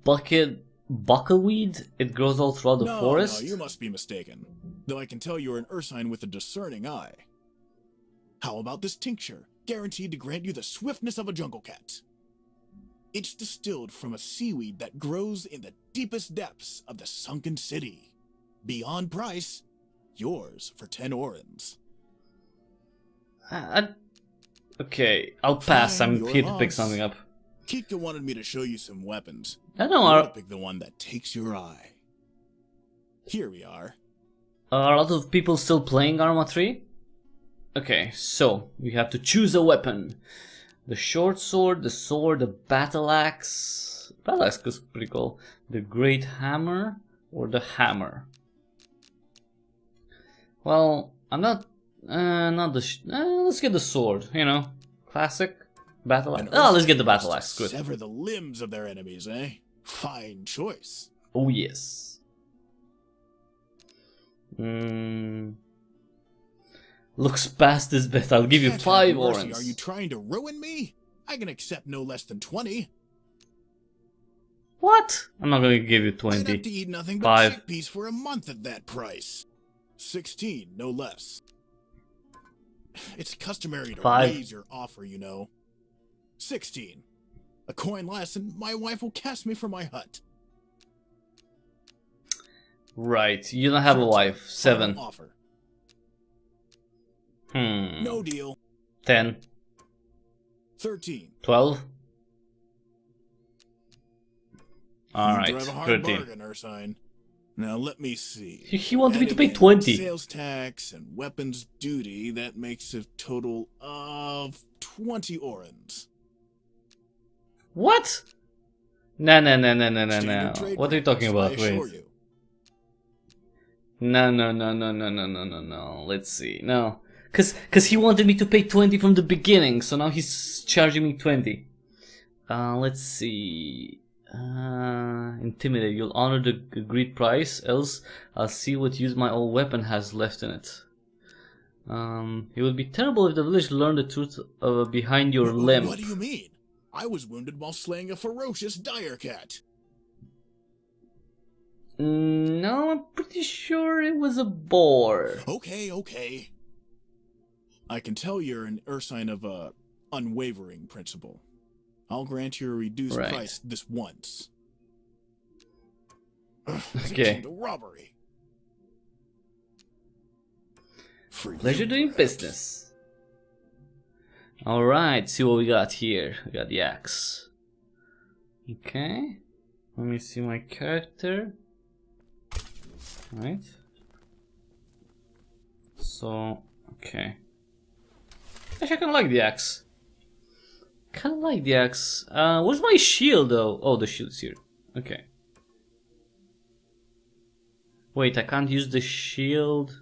buckwheat? It grows all throughout the forest? No, you must be mistaken. Though I can tell you're an Ursine with a discerning eye. How about this tincture? Guaranteed to grant you the swiftness of a jungle cat. It's distilled from a seaweed that grows in the deepest depths of the sunken city. Beyond price, yours for 10 orans. Okay, I'll pass. I'm here to pick something up. Kitke wanted me to show you some weapons. I don't know. Pick the one that takes your eye. Here we are. Are a lot of people still playing Arma 3? Okay, so we have to choose a weapon. The short sword, the battle axe. Battle axe is pretty cool. The great hammer or the hammer. Well, I'm not. Let's get the sword. You know, classic battle axe. Oh, let's get the battle axe. Good. Sever the limbs of their enemies, eh? Fine choice. Oh yes. Looks past his best. I'll give you 5 orans. Are you trying to ruin me? I can accept no less than 20. What? I'm not going to give you 20. I'd have to eat nothing but chickpeas for a month at that price. 16, no less. It's customary to raise your offer, you know. 16. A coin less, and my wife will cast me from my hut. Right. You don't have a wife. 7. Offer. No deal. 10. 13. 12. Alright, 13. Now let me see. He wanted me to pay 20. Sales tax and weapons duty, that makes a total of 20 orans. What? No. What are you talking about? Wait. No. Let's see. No. Cause he wanted me to pay 20 from the beginning, so now he's charging me 20. Let's see. Intimidate. You'll honor the agreed price, else I'll see what use my old weapon has left in it. It would be terrible if the village learned the truth behind your limb. What do you mean? I was wounded while slaying a ferocious dire cat. No, I'm pretty sure it was a boar. Okay. I can tell you're an Ursine of a unwavering principle. I'll grant you a reduced price this once. Okay. Robbery. Pleasure doing business. All right, see what we got here. We got the axe. Okay. Let me see my character. All right. So, okay. Actually, I kinda like the axe. Where's my shield though? Oh, the shield's here. Okay. Wait, I can't use the shield.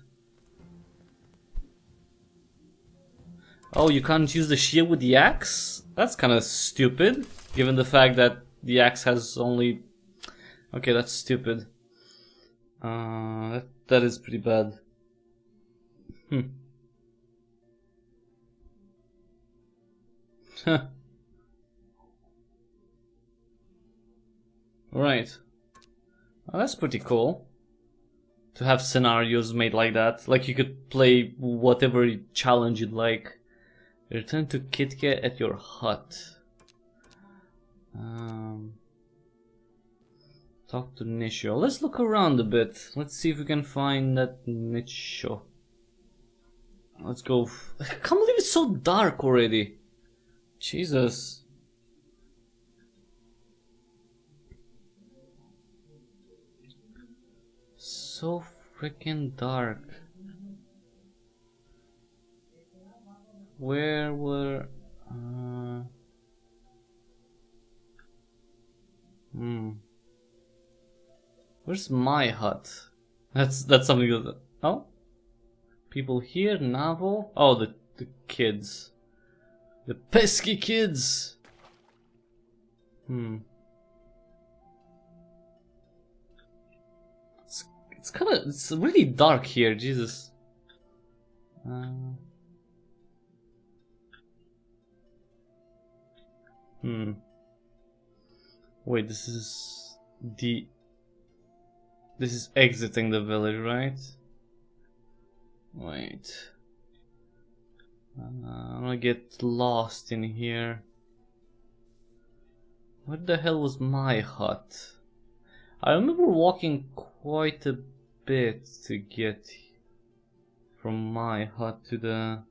Oh, you can't use the shield with the axe? That's kinda stupid, given the fact that the axe has only... Okay, that's stupid. That is pretty bad. Huh. Right. Well, that's pretty cool. To have scenarios made like that. Like you could play whatever challenge you'd like. Return to Kitke at your hut. Talk to Nicho. Let's look around a bit. Let's see if we can find that Nicho. Let's go. I can't believe it's so dark already. Jesus. So freaking dark. Where were... Where's my hut? That's something that... Oh? People here, Navo? Oh, the kids. The pesky kids! It's kind of, it's really dark here, Jesus. Wait, this is exiting the village, right? Wait. I'm gonna get lost in here. Where the hell was my hut? I remember walking quite a bit to get from my hut to the...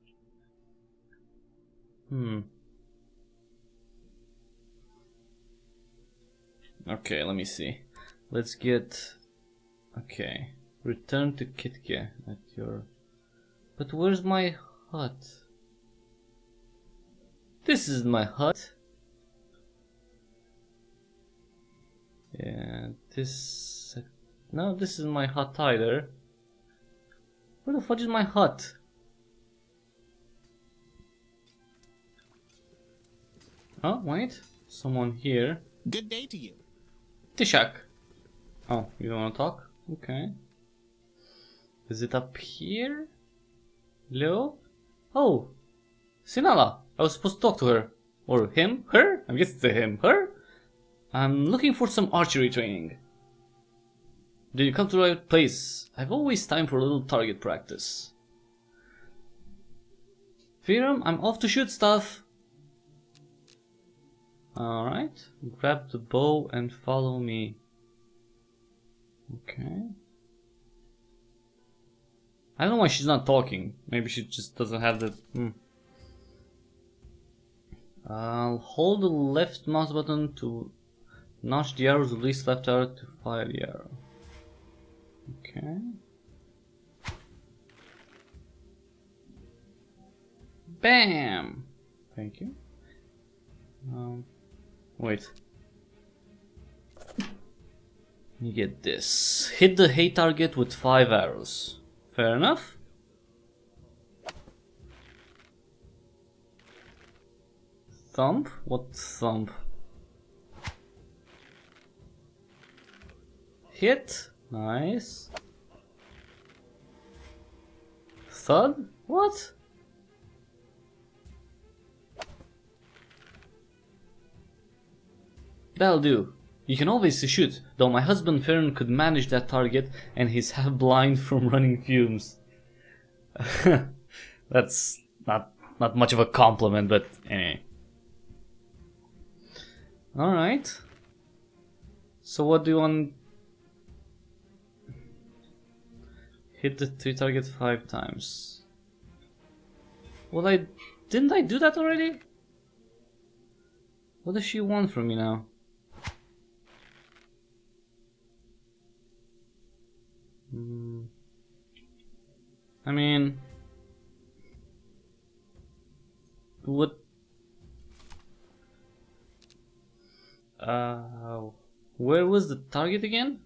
Okay, let me see. Let's get... Okay. Return to Kitke at your... But where's my hut? This is my hut. Yeah, this... No, this is my hut either. Where the fuck is my hut? Oh, wait. Someone here. Good day to you. Tishak. Oh, you don't want to talk? Okay. Is it up here? Hello? Oh! Sinala! I was supposed to talk to her. Or him? Her? I guess it's a him. Her? I'm looking for some archery training. Did you come to the right place? I've always time for a little target practice. Firam, I'm off to shoot stuff. Alright, grab the bow and follow me. Okay. I don't know why she's not talking. Maybe she just doesn't have the... I'll hold the left mouse button to notch the arrows, release left arrow to fire the arrow. Okay. Bam! Thank you. Wait. You get this. Hit the hay target with 5 arrows. Fair enough. Thump? What thump? Hit. Nice. Thud? What? That'll do. You can always shoot, though my husband Fern could manage that target and he's half blind from running fumes. That's not much of a compliment, but anyway. Alright. So what do you want? Hit the 3 targets 5 times. Well, didn't I do that already? What does she want from me now? I mean... What... Where was the target again?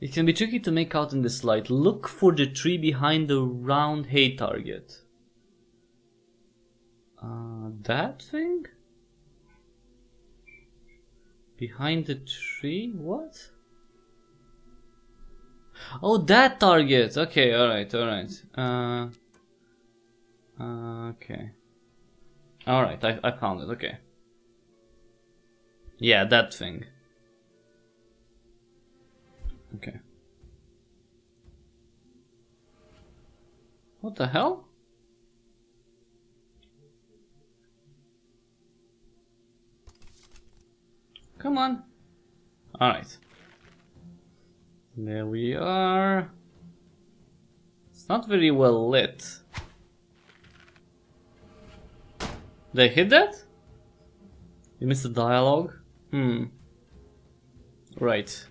It can be tricky to make out in this light. Look for the tree behind the round hay target. That thing? Behind the tree? What? Oh, that target! Okay, alright, alright. Okay. Alright, I found it, okay. Yeah, that thing. Okay. What the hell? Come on. Alright. There we are. It's not very well lit. Did I hit that? You missed the dialogue? Right.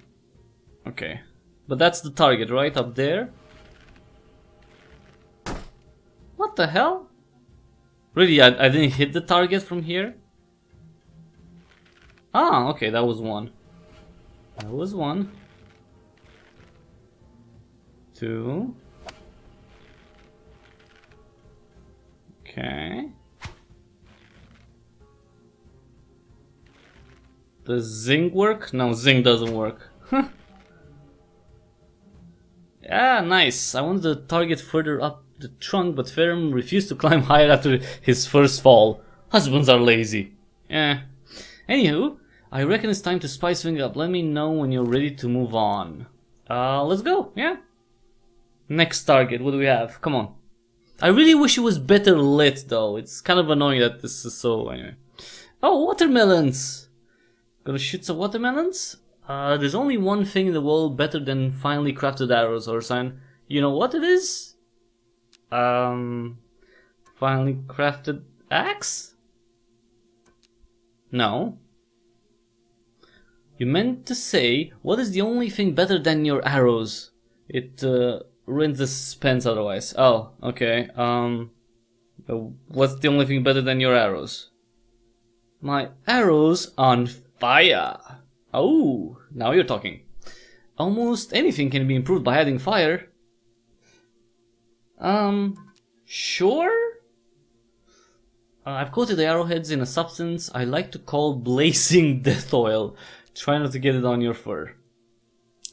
Okay. But that's the target, right? Up there? What the hell? Really, I didn't hit the target from here? Ah, okay, that was one. That was one. 2. Okay. Does Zing work? No, Zing doesn't work. Ah, nice. I wanted to target further up the trunk, but Ferm refused to climb higher after his first fall. Husbands are lazy. Eh. Anywho, I reckon it's time to spice things up. Let me know when you're ready to move on. Let's go, yeah? Next target, what do we have? Come on. I really wish it was better lit, though. It's kind of annoying that this is so... anyway. Oh, watermelons! Gonna shoot some watermelons? There's only one thing in the world better than finely crafted arrows, Ursine. You know what it is? Finely crafted axe? No. You meant to say, what is the only thing better than your arrows? It, ruins the suspense otherwise. Oh, okay. What's the only thing better than your arrows? My arrows on fire! Oh, now you're talking. Almost anything can be improved by adding fire. Sure? I've coated the arrowheads in a substance I like to call blazing death oil. Try not to get it on your fur.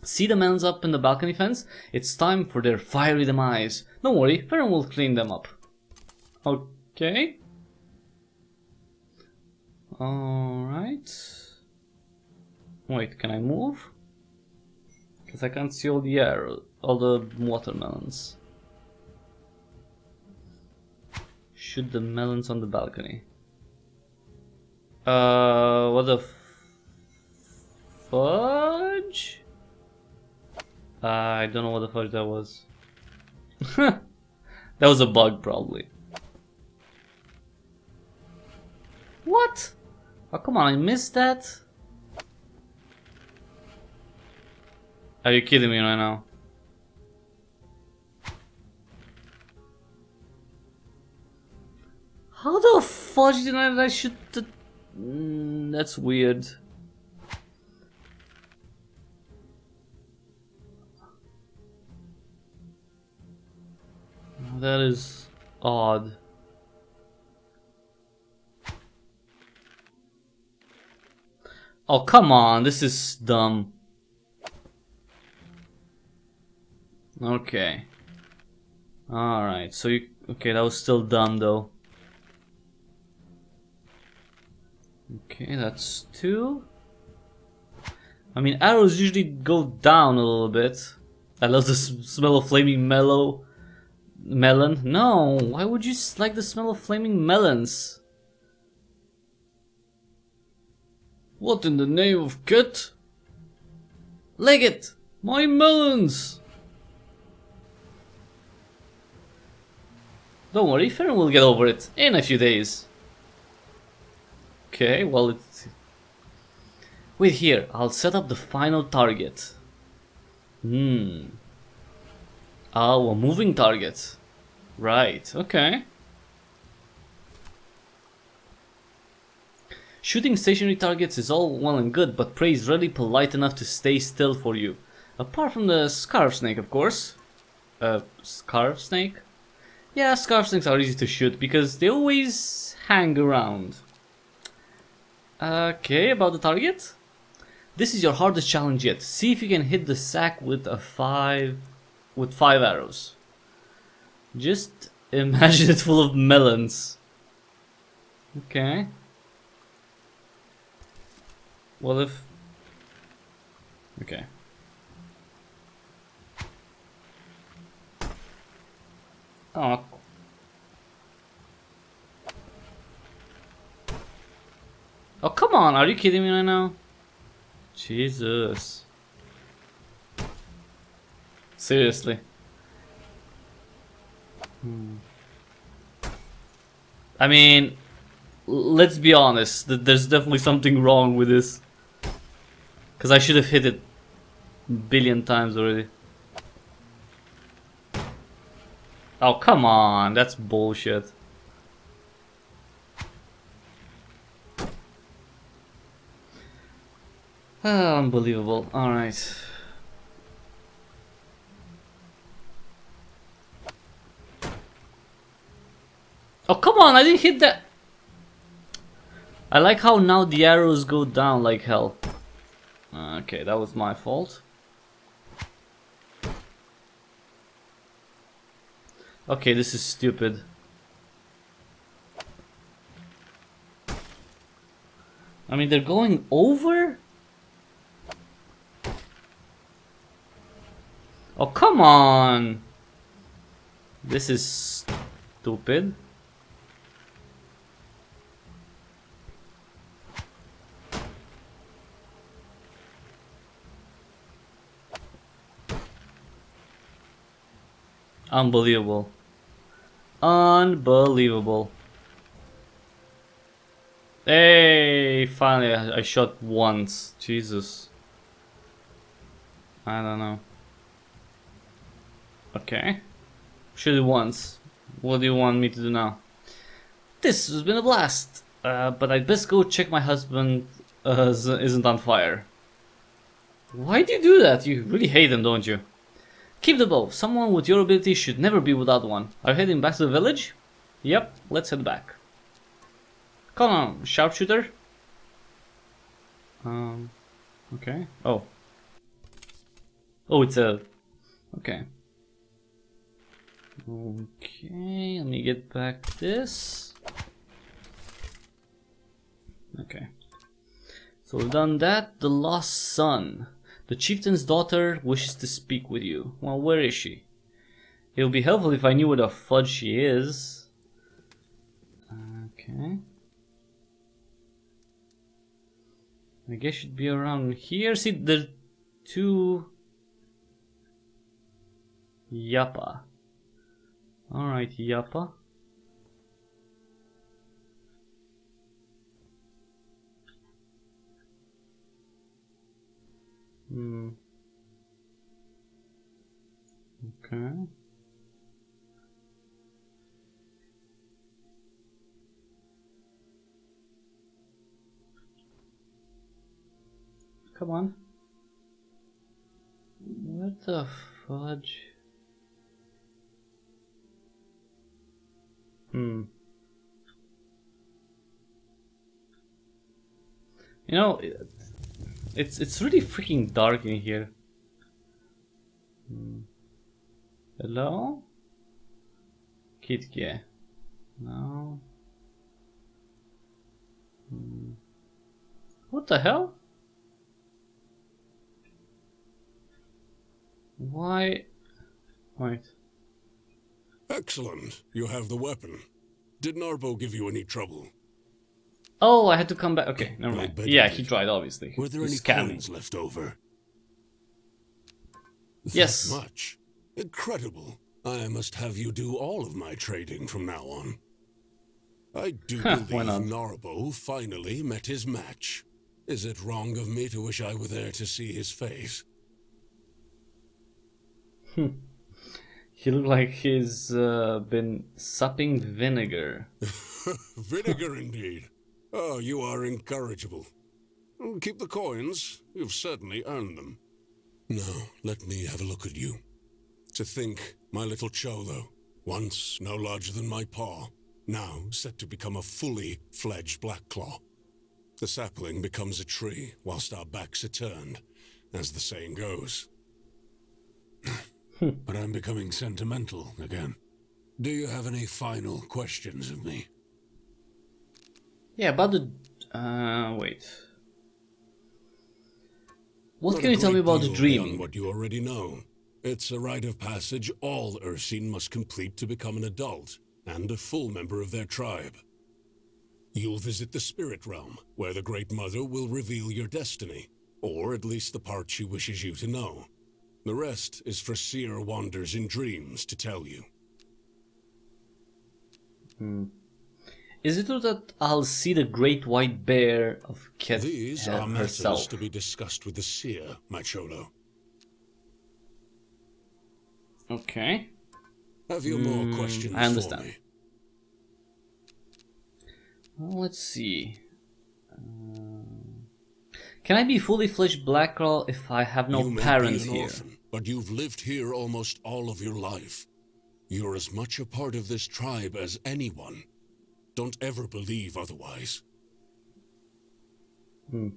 See the melons up in the balcony fence? It's time for their fiery demise. Don't worry, Fern will clean them up. Okay. Alright. Wait, can I move? Because I can't see all the arrows, all the watermelons. Shoot the melons on the balcony. What the fudge? I don't know what the fudge that was. That was a bug, probably. What? Oh, come on, I missed that. Are you kidding me right now? How the fudge did I shoot the... that's weird. That is odd. Oh, come on, this is dumb. Okay. Alright, so you... okay, that was still dumb, though. Okay, that's two. I mean, arrows usually go down a little bit. I love the smell of flaming melon. No, why would you like the smell of flaming melons? What in the name of Kit? Leg it! My melons! Don't worry, Fern will get over it in a few days. Okay, well, it's... wait here, I'll set up the final target. Oh, a moving target. Right, okay. Shooting stationary targets is all well and good, but prey is rarely polite enough to stay still for you. Apart from the Scarf Snake, of course. Scarf Snake? Yeah, Scarf Snakes are easy to shoot because they always hang around. Okay, about the target. This is your hardest challenge yet. See if you can hit the sack with five arrows. Just imagine it full of melons. Okay. Well, if... okay. Oh. Oh, come on, are you kidding me right now? Jesus. Seriously. I mean, let's be honest, there's definitely something wrong with this. Because I should have hit it a billion times already. Oh, come on, that's bullshit. Oh, unbelievable, alright. Oh, come on, I didn't hit that. I like how now the arrows go down like hell. Okay, that was my fault. Okay, this is stupid. I mean, they're going over? Oh, come on! This is stupid. Unbelievable. Unbelievable. Hey, finally I shot once. Jesus. I don't know. Okay. Shoot it once. What do you want me to do now? This has been a blast. But I'd best go check my husband isn't on fire. Why do you do that? You really hate him, don't you? Keep the bow. Someone with your ability should never be without one. Are you heading back to the village? Yep, let's head back. Come on, sharpshooter. Okay. Oh. Oh, it's a... Okay. Okay, let me get back this. Okay. So we've done that. The lost son. The chieftain's daughter wishes to speak with you. Well, where is she? It would be helpful if I knew where the fudge she is. Okay. I guess she'd be around here. See, there are two... Yappa. Alright, Yappa. Hmm. Okay. Come on. What the fudge? Hmm. You know, it's really freaking dark in here. Hmm. Hello? Kitke. No. Hmm. What the hell? Why? Wait. Excellent. You have the weapon. Did Narbo give you any trouble? Oh, I had to come back. Okay, never mind. Yeah, he tried, obviously. Were there any coins left over? Yes. Much. Incredible. I must have you do all of my trading from now on. I do believe Narbo finally met his match. Is it wrong of me to wish I were there to see his face? He looked like he's been supping vinegar. Vinegar indeed. Oh, you are incorrigible. Keep the coins. You've certainly earned them. Now, let me have a look at you. To think, my little Cholo, once no larger than my paw, now set to become a fully fledged Black Claw. The sapling becomes a tree whilst our backs are turned, as the saying goes. But I'm becoming sentimental again. Do you have any final questions of me? Yeah, about the... wait. What can you tell me about the dream? What you already know. It's a rite of passage all Ursine must complete to become an adult and a full member of their tribe. You'll visit the spirit realm, where the Great Mother will reveal your destiny, or at least the part she wishes you to know. The rest is for Seer Wonders in Dreams to tell you. Hmm. Is it true that I'll see the Great White Bear of Ket herself? These are matters to be discussed with the Seer, Macholo. Okay. Have you more questions I understand. For me? Well, let's see. Can I be fully fledged Black Claw if I have no parents here? Orphan, but you've lived here almost all of your life. You're as much a part of this tribe as anyone. Don't ever believe otherwise. Mm.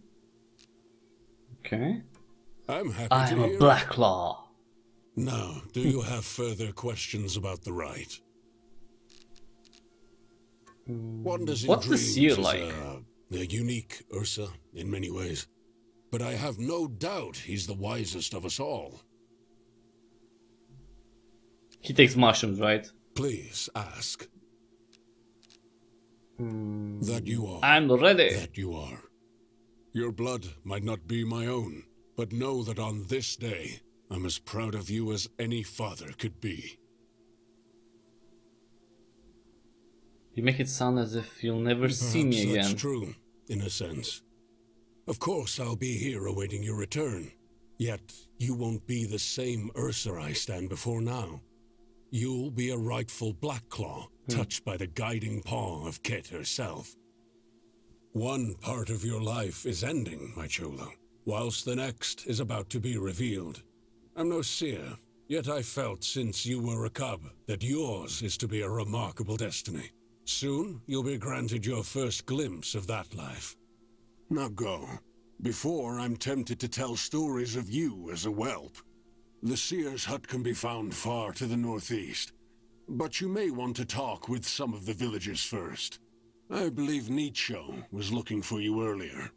Okay. I'm happy to hear. I'm a Black Claw. Now, do you have further questions about the rite? What's the seal like? Unique, Ursa, in many ways. But I have no doubt he's the wisest of us all. He takes mushrooms, right? Please ask. That you are. I'm ready. That you are. Your blood might not be my own, but know that on this day, I'm as proud of you as any father could be. You make it sound as if you'll never see me again. That's true, in a sense. Of course, I'll be here awaiting your return. Yet, you won't be the same Ursa I stand before now. You'll be a rightful Black Claw, touched by the guiding paw of Ket herself. One part of your life is ending, Macholo, whilst the next is about to be revealed. I'm no seer, yet I felt since you were a cub that yours is to be a remarkable destiny. Soon, you'll be granted your first glimpse of that life. Now go. Before, I'm tempted to tell stories of you as a whelp. The Seer's Hut can be found far to the northeast, but you may want to talk with some of the villagers first. I believe Nicho was looking for you earlier.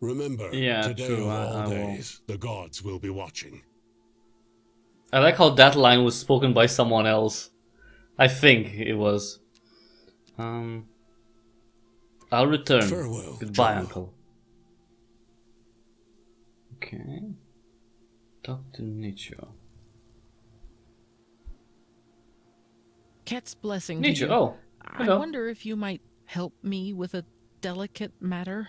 Remember, today of all days, the gods will be watching. I like how that line was spoken by someone else. I think it was. I'll return. Farewell, goodbye, Chato. Uncle. Okay. Talk to Nicho. Ket's blessing. Nicho, oh. Hello. I wonder if you might help me with a delicate matter.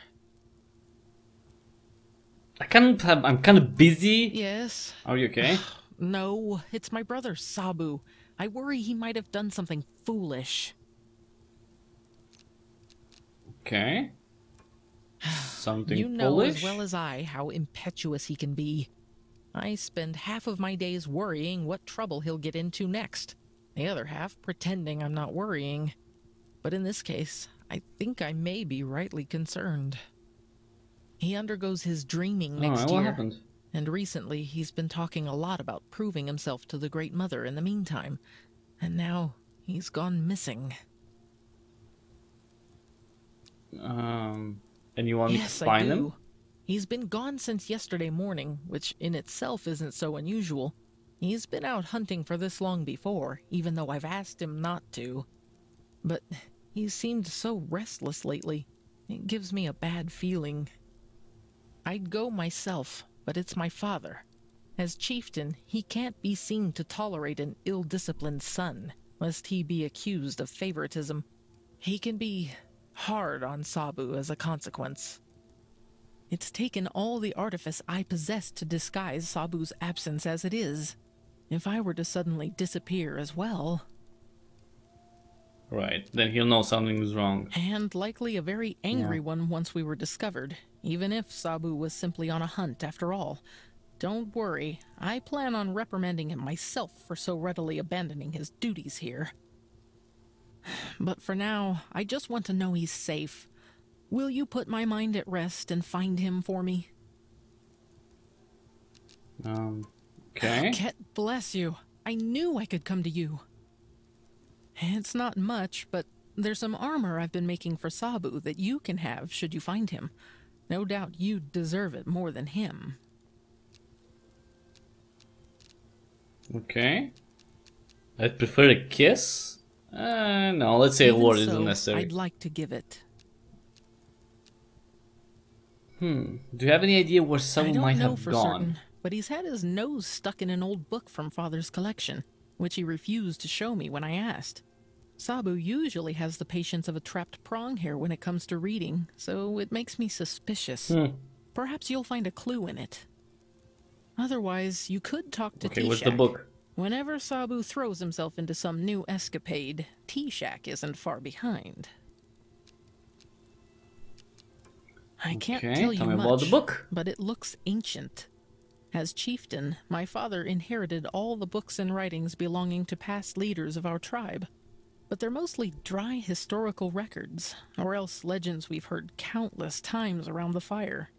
I'm kind of busy. Yes. Are you okay? No, it's my brother Sabu. I worry he might have done something foolish. Okay. Something foolish? You know as well as I how impetuous he can be. I spend half of my days worrying what trouble he'll get into next. The other half pretending I'm not worrying. But in this case, I think I may be rightly concerned. He undergoes his dreaming next year. What happened? And recently he's been talking a lot about proving himself to the Great Mother in the meantime. And now he's gone missing. And you want me to find him? He's been gone since yesterday morning, which in itself isn't so unusual. He's been out hunting for this long before, even though I've asked him not to. But he seemed so restless lately. It gives me a bad feeling. I'd go myself, but it's my father. As chieftain, he can't be seen to tolerate an ill-disciplined son, lest he be accused of favoritism. He can be hard on Sabu as a consequence. It's taken all the artifice I possess to disguise Sabu's absence as it is. If I were to suddenly disappear as well... Right, then he'll know something's wrong. And likely a very angry one once we were discovered, even if Sabu was simply on a hunt after all. Don't worry, I plan on reprimanding him myself for so readily abandoning his duties here. But for now, I just want to know he's safe. Will you put my mind at rest and find him for me? Okay. Ket, bless you. I knew I could come to you. It's not much, but there's some armor I've been making for Sabu that you can have should you find him. No doubt you'd deserve it more than him. Okay. I'd prefer a kiss? No, let's say a word isn't necessary. I'd like to give it. Do you have any idea where someone might have gone? Certain, but he's had his nose stuck in an old book from Father's collection, which he refused to show me when I asked. Sabu usually has the patience of a trapped pronghair when it comes to reading, so it makes me suspicious. Perhaps you'll find a clue in it. Otherwise, you could talk to Tishak. Okay, where's the book? Whenever Sabu throws himself into some new escapade, Tishak isn't far behind. I can't tell you much, the book. But it looks ancient. As chieftain, my father inherited all the books and writings belonging to past leaders of our tribe. but they're mostly dry historical records, or else legends we've heard countless times around the fire.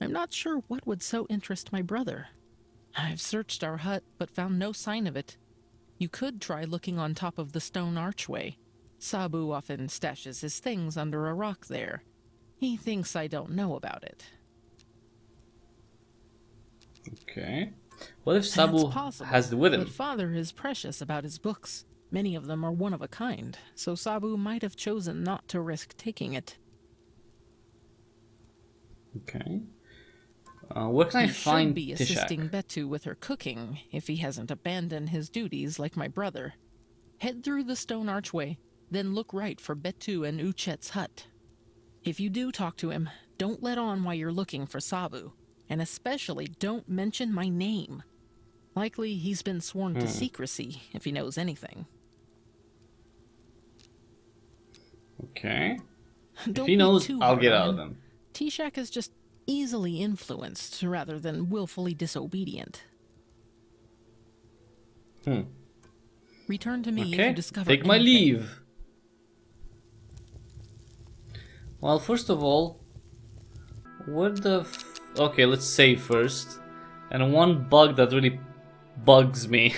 I'm not sure what would so interest my brother. I've searched our hut, but found no sign of it. You could try looking on top of the stone archway. Sabu often stashes his things under a rock there. He thinks I don't know about it. Okay. What if Sabu has the with him? But Father is precious about his books. Many of them are one of a kind, so Sabu might have chosen not to risk taking it. Okay. Where can I find Tishak? He should be assisting Betu with her cooking, if he hasn't abandoned his duties like my brother. Head through the stone archway, then look right for Betu and Uchet's hut. If you do talk to him, don't let on while you're looking for Sabu, and especially don't mention my name. Likely he's been sworn to secrecy, if he knows anything. Okay. If he knows, I'll get out of them. Tishak is just easily influenced rather than willfully disobedient. Return to me if you discover anything. Take my leave. Well, first of all, what the f... Okay, let's save first. And one bug that really bugs me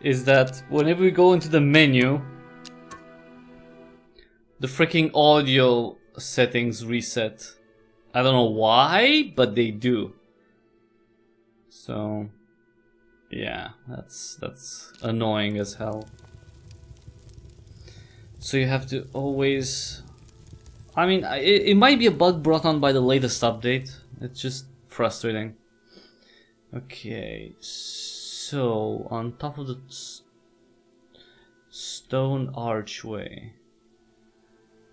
is that whenever we go into the menu, the freaking audio settings reset. I don't know why, but they do. So, yeah, that's annoying as hell. So you have to always... I mean, it might be a bug brought on by the latest update. It's just frustrating. Okay, so on top of the stone archway.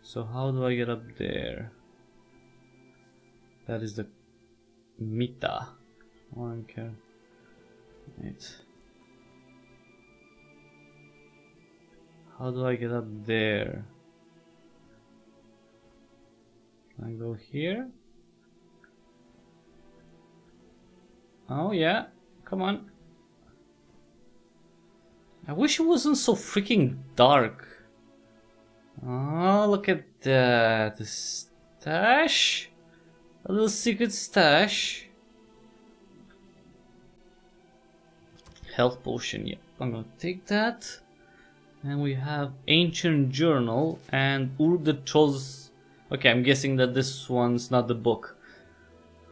So how do I get up there? That is the Mita. Okay. Right. How do I get up there? Can I go here? Oh yeah, come on. I wish it wasn't so freaking dark. Oh, look at that. The stash? A little secret stash. Health potion, yeah. I'm gonna take that. And we have Ancient Journal and Urg the Troll's. Okay, I'm guessing that this one's not the book.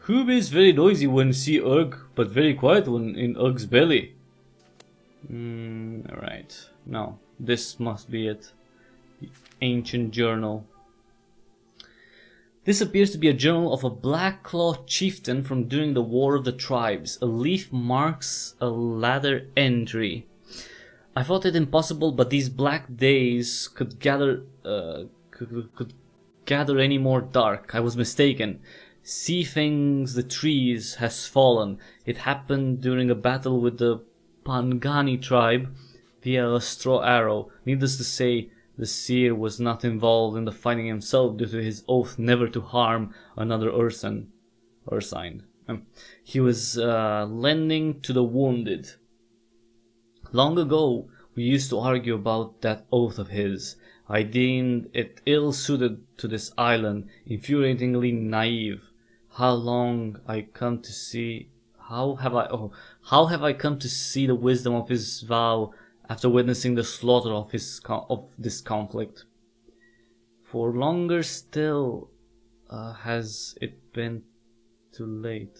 Who is very noisy when see Urg, but very quiet when in Urg's belly? Alright. No, this must be it. The Ancient Journal. This appears to be a journal of a Black Claw chieftain from during the War of the Tribes. A leaf marks a latter entry. I thought it impossible, but these black days could gather any more dark. I was mistaken. See Things the Trees has fallen. It happened during a battle with the Pangani tribe via a straw arrow. Needless to say, the seer was not involved in the fighting himself due to his oath never to harm another Ursine. He was lending to the wounded. Long ago, we used to argue about that oath of his. I deemed it ill-suited to this island, infuriatingly naive. How have I come to see the wisdom of his vow after witnessing the slaughter of this conflict? For longer still has it been too late.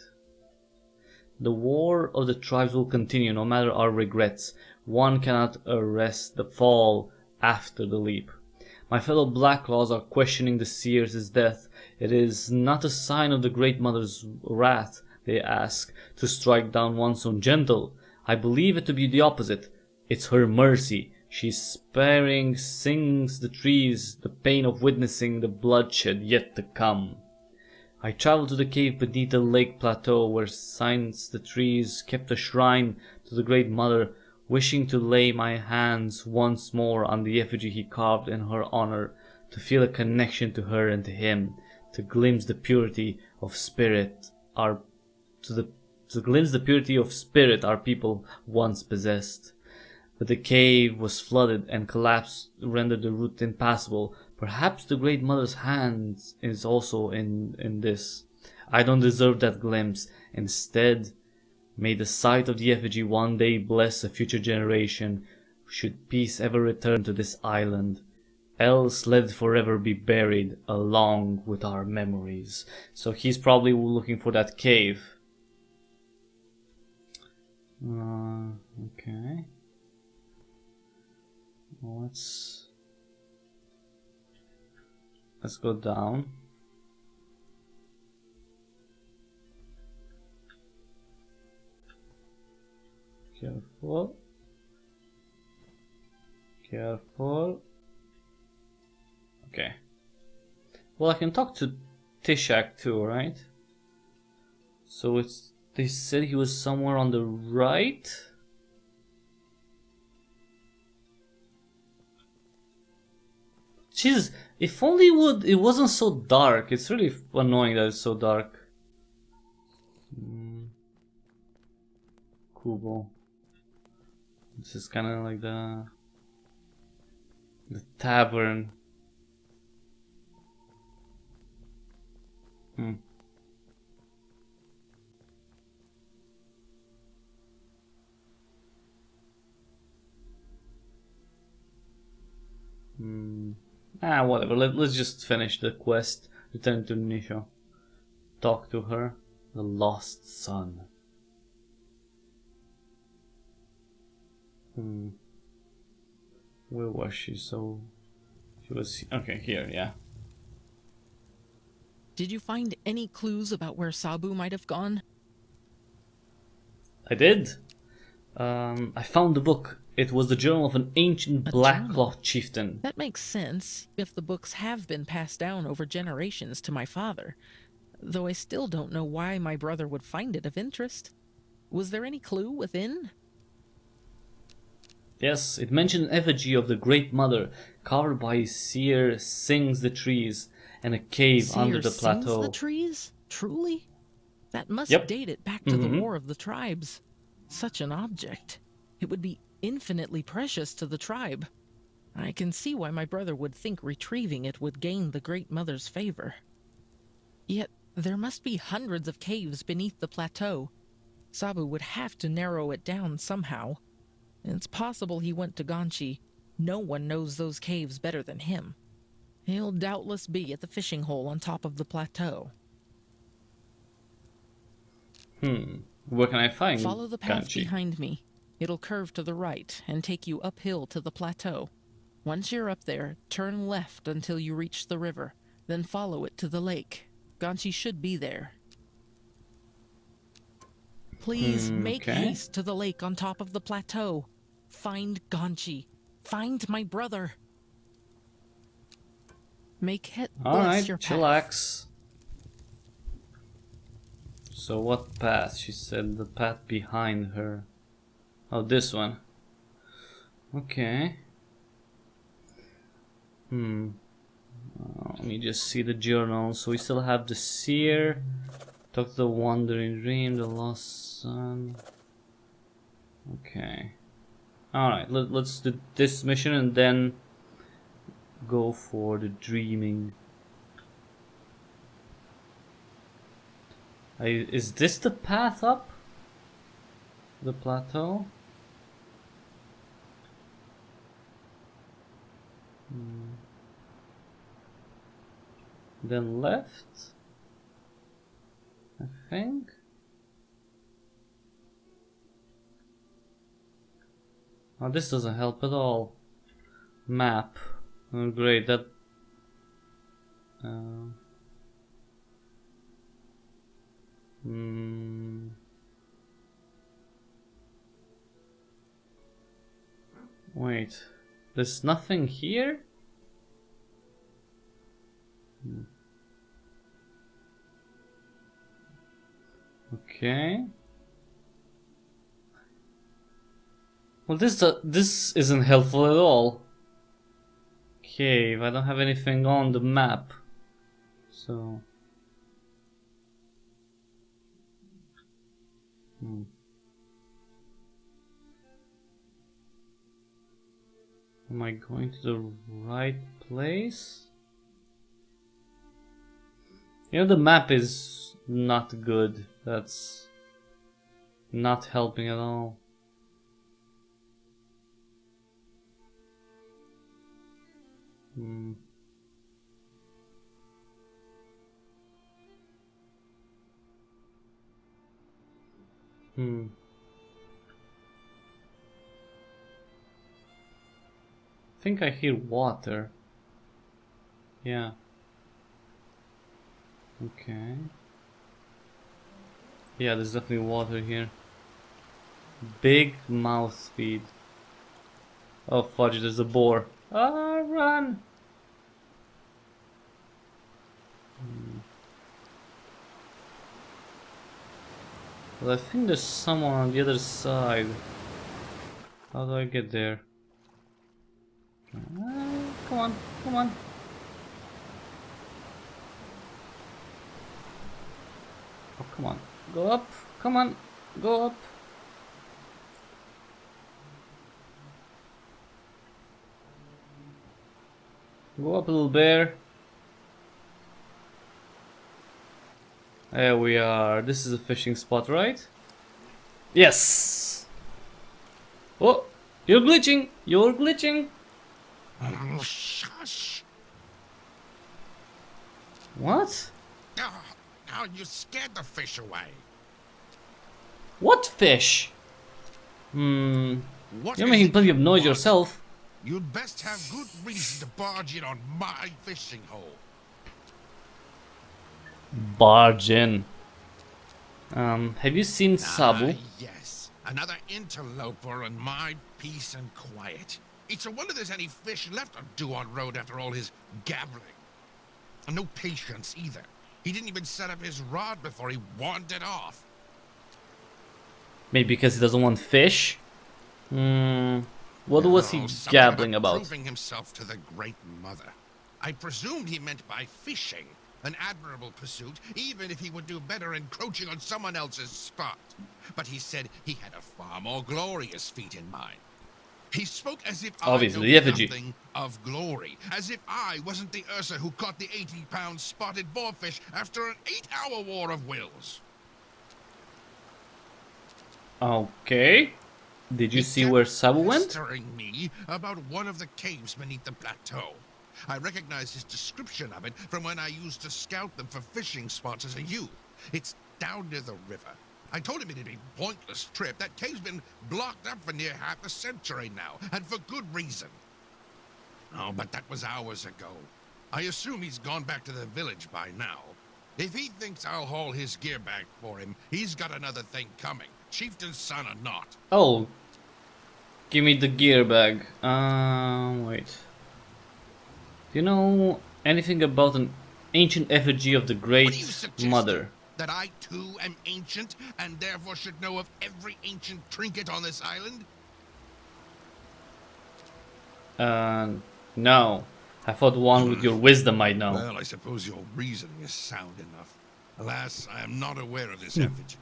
The War of the Tribes will continue no matter our regrets. One cannot arrest the fall after the leap. My fellow Black Claws are questioning the seer's death. It is not a sign of the Great Mother's wrath, they ask, to strike down one so gentle. I believe it to be the opposite. It's her mercy. She's sparing Sings the Trees the pain of witnessing the bloodshed yet to come. I traveled to the cave beneath the lake plateau where Sings the Trees kept a shrine to the Great Mother, wishing to lay my hands once more on the effigy he carved in her honor, to feel a connection to her and to him, to glimpse the purity of spirit our people once possessed. but the cave was flooded and collapsed rendered the route impassable. Perhaps the Great Mother's hand is also in this. I don't deserve that glimpse. Instead, may the sight of the effigy one day bless a future generation, should peace ever return to this island. Else let forever be buried along with our memories. So he's probably looking for that cave. Okay. Let's go down. Careful. Careful. Okay. Well, I can talk to Tishak too, right? So it's... They said he was somewhere on the right? Jesus, if only it wasn't so dark. It's really annoying that it's so dark. Kubo. This is kind of like the tavern. Ah, whatever. Let's just finish the quest. Return to Nicho. Talk to her. The lost son. Where was she? So she was okay here. Yeah. Did you find any clues about where Sabu might have gone? I did. I found the book. It was the journal of an ancient Black Claw chieftain. That makes sense, if the books have been passed down over generations to my father. Though I still don't know why my brother would find it of interest. Was there any clue within? Yes, it mentioned an effigy of the Great Mother, carved by Seer Sings the Trees, and a cave Seer under the plateau. Sings the Trees? Truly? That must date it back to the War of the Tribes. Such an object. It would be infinitely precious to the tribe. I can see why my brother would think retrieving it would gain the Great Mother's favor. Yet there must be hundreds of caves beneath the plateau. Sabu would have to narrow it down somehow. It's possible he went to Ganchi. No one knows those caves better than him. He'll doubtless be at the fishing hole on top of the plateau. Where can I find Ganchi? Follow the path behind me. It'll curve to the right and take you uphill to the plateau. Once you're up there, turn left until you reach the river, then follow it to the lake. Ganchi should be there. Please make haste to the lake on top of the plateau. Find Ganchi. Find my brother. Make it bless your path. All right, chillax. So what path? She said the path behind her. Oh, this one. Okay. Let me just see the journal. So we still have the seer. Talk to the wandering dream, the lost son. Okay. Alright, let's do this mission and then go for the dreaming. Is this the path up? The plateau? Then left, I think. Oh, this doesn't help at all. Map. Oh, great. That. Wait. There's nothing here? Okay. Well, this isn't helpful at all. Cave. I don't have anything on the map. So. Am I going to the right place? You know, the map is not good. That's not helping at all. I think I hear water. Yeah. Okay. Yeah, there's definitely water here. Big mouth speed. Oh fudge, there's a boar. Ah, run! Well, I think there's someone on the other side. How do I get there? Come on, come on. Oh, come on. Go up. Come on. Go up. Go up, little bear. There we are. This is a fishing spot, right? Yes! Oh! You're glitching! You're glitching! What? Now you scared the fish away. What fish? You're making plenty of noise yourself. You'd best have good reason to barge in on my fishing hole. Barge in. Have you seen Sabu? Yes, another interloper on my peace and quiet. It's a wonder there's any fish left on Duan Road after all his gabbling. And no patience either. He didn't even set up his rod before he wandered off. Maybe because he doesn't want fish? What was he gabbling about? Proving himself to the Great Mother. I presumed he meant by fishing. An admirable pursuit, even if he would do better encroaching on someone else's spot. But he said he had a far more glorious feat in mind. He spoke as if obviously I knew nothing of glory, as if I wasn't the Ursa who caught the 80-pound spotted boarfish after an 8-hour war of wills. Okay. Did you see where Sabu went? Pestering me about one of the caves beneath the plateau. I recognized his description of it from when I used to scout them for fishing spots as a youth. It's down near the river. I told him it'd be a pointless trip. That cave's been blocked up for near half a century now, and for good reason. Oh, but that was hours ago. I assume he's gone back to the village by now. If he thinks I'll haul his gear back for him, he's got another thing coming, chieftain's son or not. Oh, give me the gear bag. Wait. Do you know anything about an ancient effigy of the Great Mother? That I too am ancient and therefore should know of every ancient trinket on this island? No. I thought one with your wisdom might know. Well, I suppose your reasoning is sound enough. Alas, I am not aware of this effigy.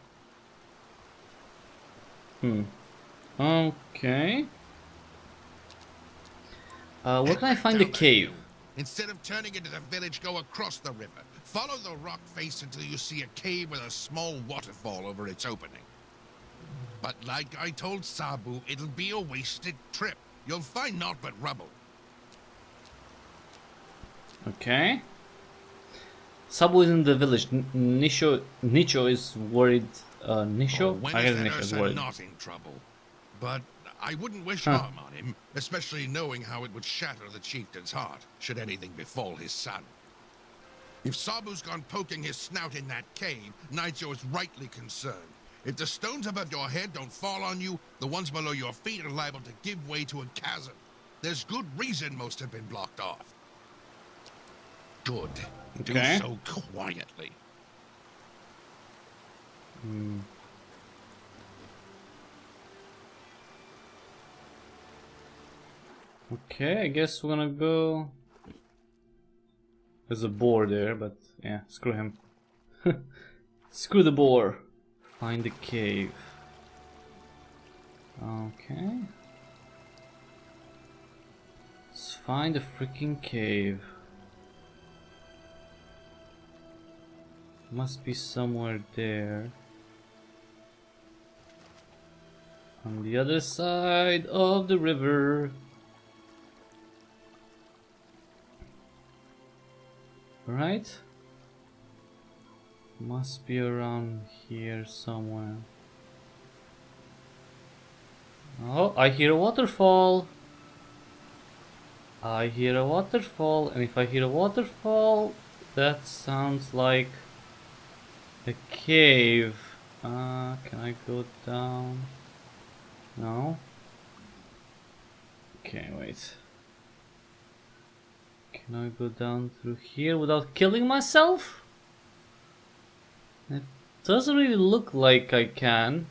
Okay. Where can I find the cave? Instead of turning into the village, go across the river. Follow the rock face until you see a cave with a small waterfall over its opening. But like I told Sabu, it'll be a wasted trip. You'll find naught but rubble. Okay. Sabu is in the village. Nicho is worried. Nicho is worried. Not in trouble, but I wouldn't wish harm on him, especially knowing how it would shatter the chieftain's heart should anything befall his son. If Sabu's gone poking his snout in that cave, Nicho is rightly concerned. If the stones above your head don't fall on you, the ones below your feet are liable to give way to a chasm. There's good reason most have been blocked off. Good. Okay. Do so quietly. Okay, I guess we're gonna go... There's a boar there, but yeah, screw him. Screw the boar. Find the cave. Okay. find a freaking cave. Must be somewhere there. On the other side of the river. Right? Must be around here somewhere. Oh, I hear a waterfall. I hear a waterfall, and if I hear a waterfall, that sounds like a cave. Can I go down? No? Okay, wait. Can I go down through here without killing myself? It doesn't really look like I can.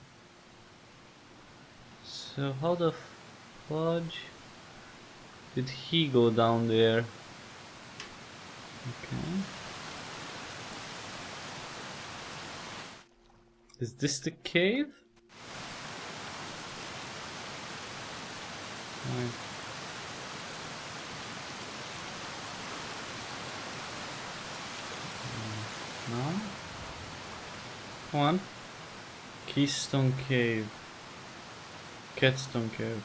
So how the fudge did he go down there? Okay. Is this the cave? Right. No? Come on. Keystone Cave. Catstone Cave.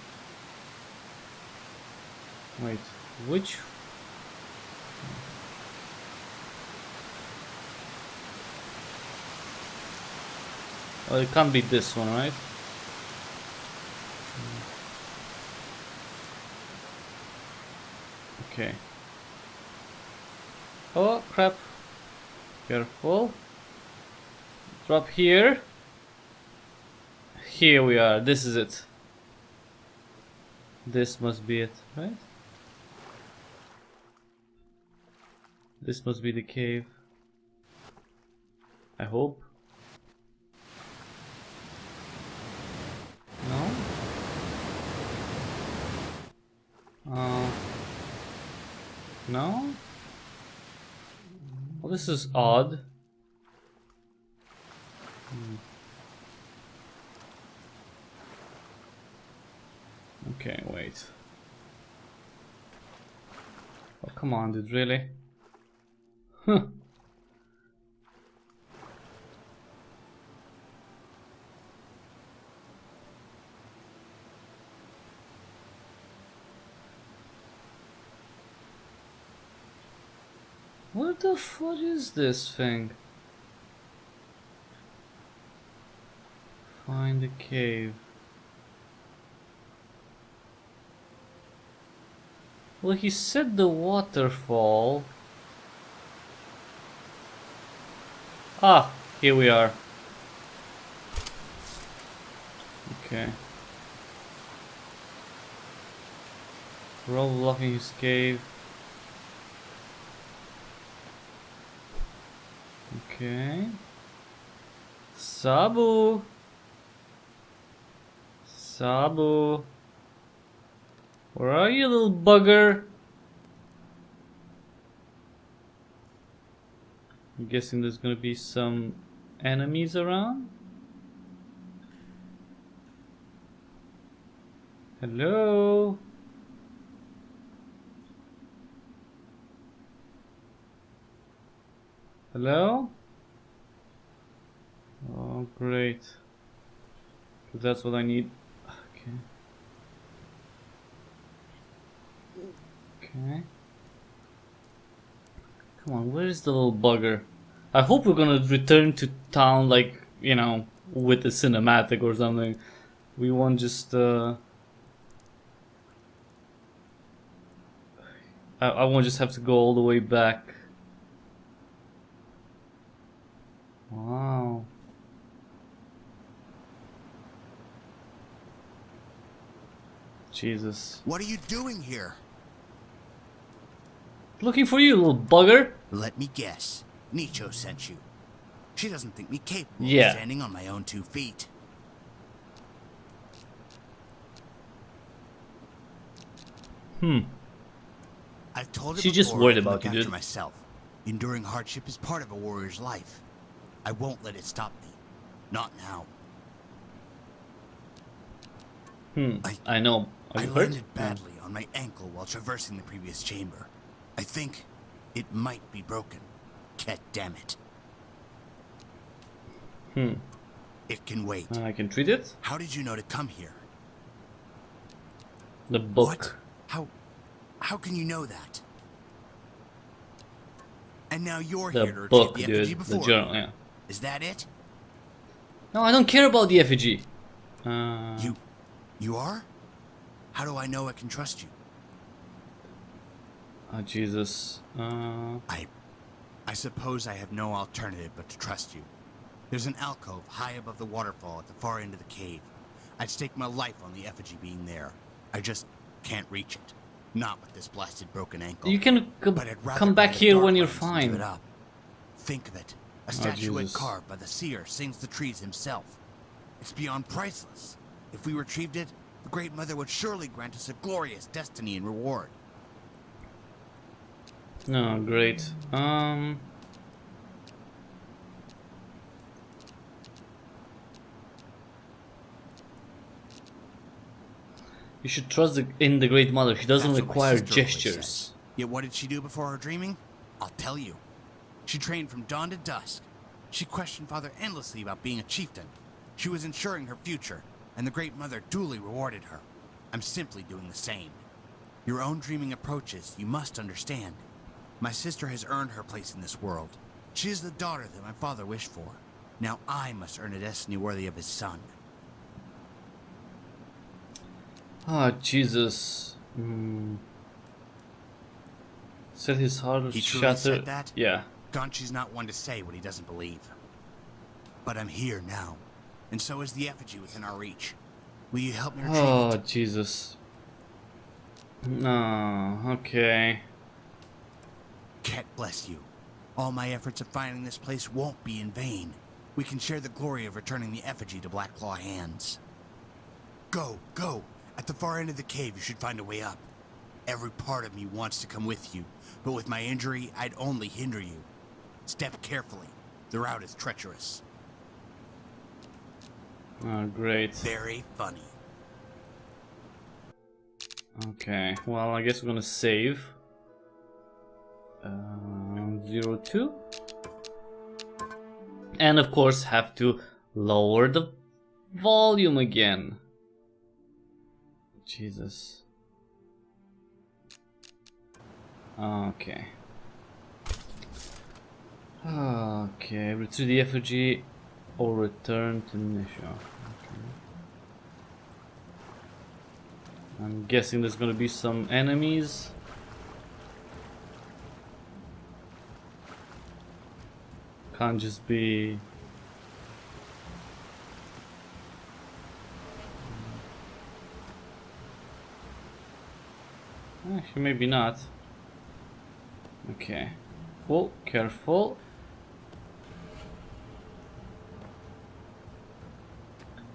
Wait, which? Oh, it can't be this one, right? Okay. Oh, crap. Careful. Drop here. Here we are. This is it. This must be it, right? This must be the cave. I hope. No? No? Well, this is odd. Okay, wait. Oh, come on, dude, really? Huh. What the fuck is this thing? Find a cave. Well, he said the waterfall. Ah, here we are. Okay. We're all blocking his cave. Okay. Sabu! Sabu! Where are you, little bugger? I'm guessing there's gonna be some enemies around? Hello? Hello? Oh, great. That's what I need. Okay. Okay. Come on, where is the little bugger? I hope we're gonna return to town, like, you know, with a cinematic or something. We won't just, I won't just have to go all the way back. Wow. Jesus. What are you doing here? Looking for you, little bugger. Let me guess. Nicho sent you. She doesn't think me capable of standing on my own 2 feet. I've told her she's just worried about you, dude. Myself. Enduring hardship is part of a warrior's life. I won't let it stop me. Not now. I know. I landed badly on my ankle while traversing the previous chamber. I think it might be broken. Cat damn it. It can wait. I can treat it. How did you know to come here? The book. What? How can you know that? And now you're here to book, the effigy before. The journal, yeah. Is that it? No, I don't care about the effigy. You are? How do I know I can trust you? Oh Jesus. I suppose I have no alternative but to trust you. There's an alcove high above the waterfall at the far end of the cave. I'd stake my life on the effigy being there. I just can't reach it. Not with this blasted broken ankle. You can come back here when you're fine. Think of it. A statuette carved by the seer Sings the Trees himself. It's beyond priceless. If we retrieved it, the Great Mother would surely grant us a glorious destiny and reward. Oh, great. You should trust in the Great Mother. She doesn't require gestures. Yet what did she do before her dreaming? I'll tell you. She trained from dawn to dusk. She questioned Father endlessly about being a chieftain. She was ensuring her future, and the Great Mother duly rewarded her. I'm simply doing the same. Your own dreaming approaches, you must understand. My sister has earned her place in this world. She is the daughter that my father wished for. Now I must earn a destiny worthy of his son. Ah, oh, Jesus. Said his heart was shattered. Yeah. Ganchi's not one to say what he doesn't believe. But I'm here now, and so is the effigy within our reach. Will you help me retrieve it? Oh, Jesus. No, okay. Cat bless you. All my efforts at finding this place won't be in vain. We can share the glory of returning the effigy to Black Claw hands. Go, go. At the far end of the cave, you should find a way up. Every part of me wants to come with you, but with my injury, I'd only hinder you. Step carefully. The route is treacherous. Oh, great. Very funny. Okay, well, I guess we're gonna save. 02. And of course, have to lower the volume again. Jesus. Okay. Okay, retrieve the effigy or return to Nicho. Okay. I'm guessing there's gonna be some enemies. Can't just be... Actually, maybe not. Okay. Well, careful.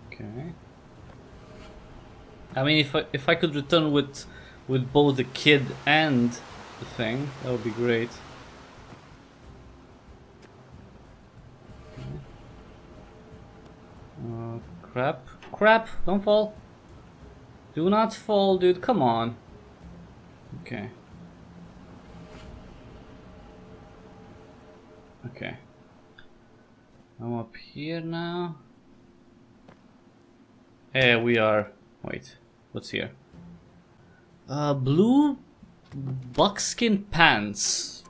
Okay. I mean, if I could return with both the kid and the thing, that would be great. Okay. Oh, crap! Crap! Don't fall! Do not fall, dude! Come on! Okay. Okay. I'm up here now. Hey, we are... Wait, what's here? Blue buckskin pants.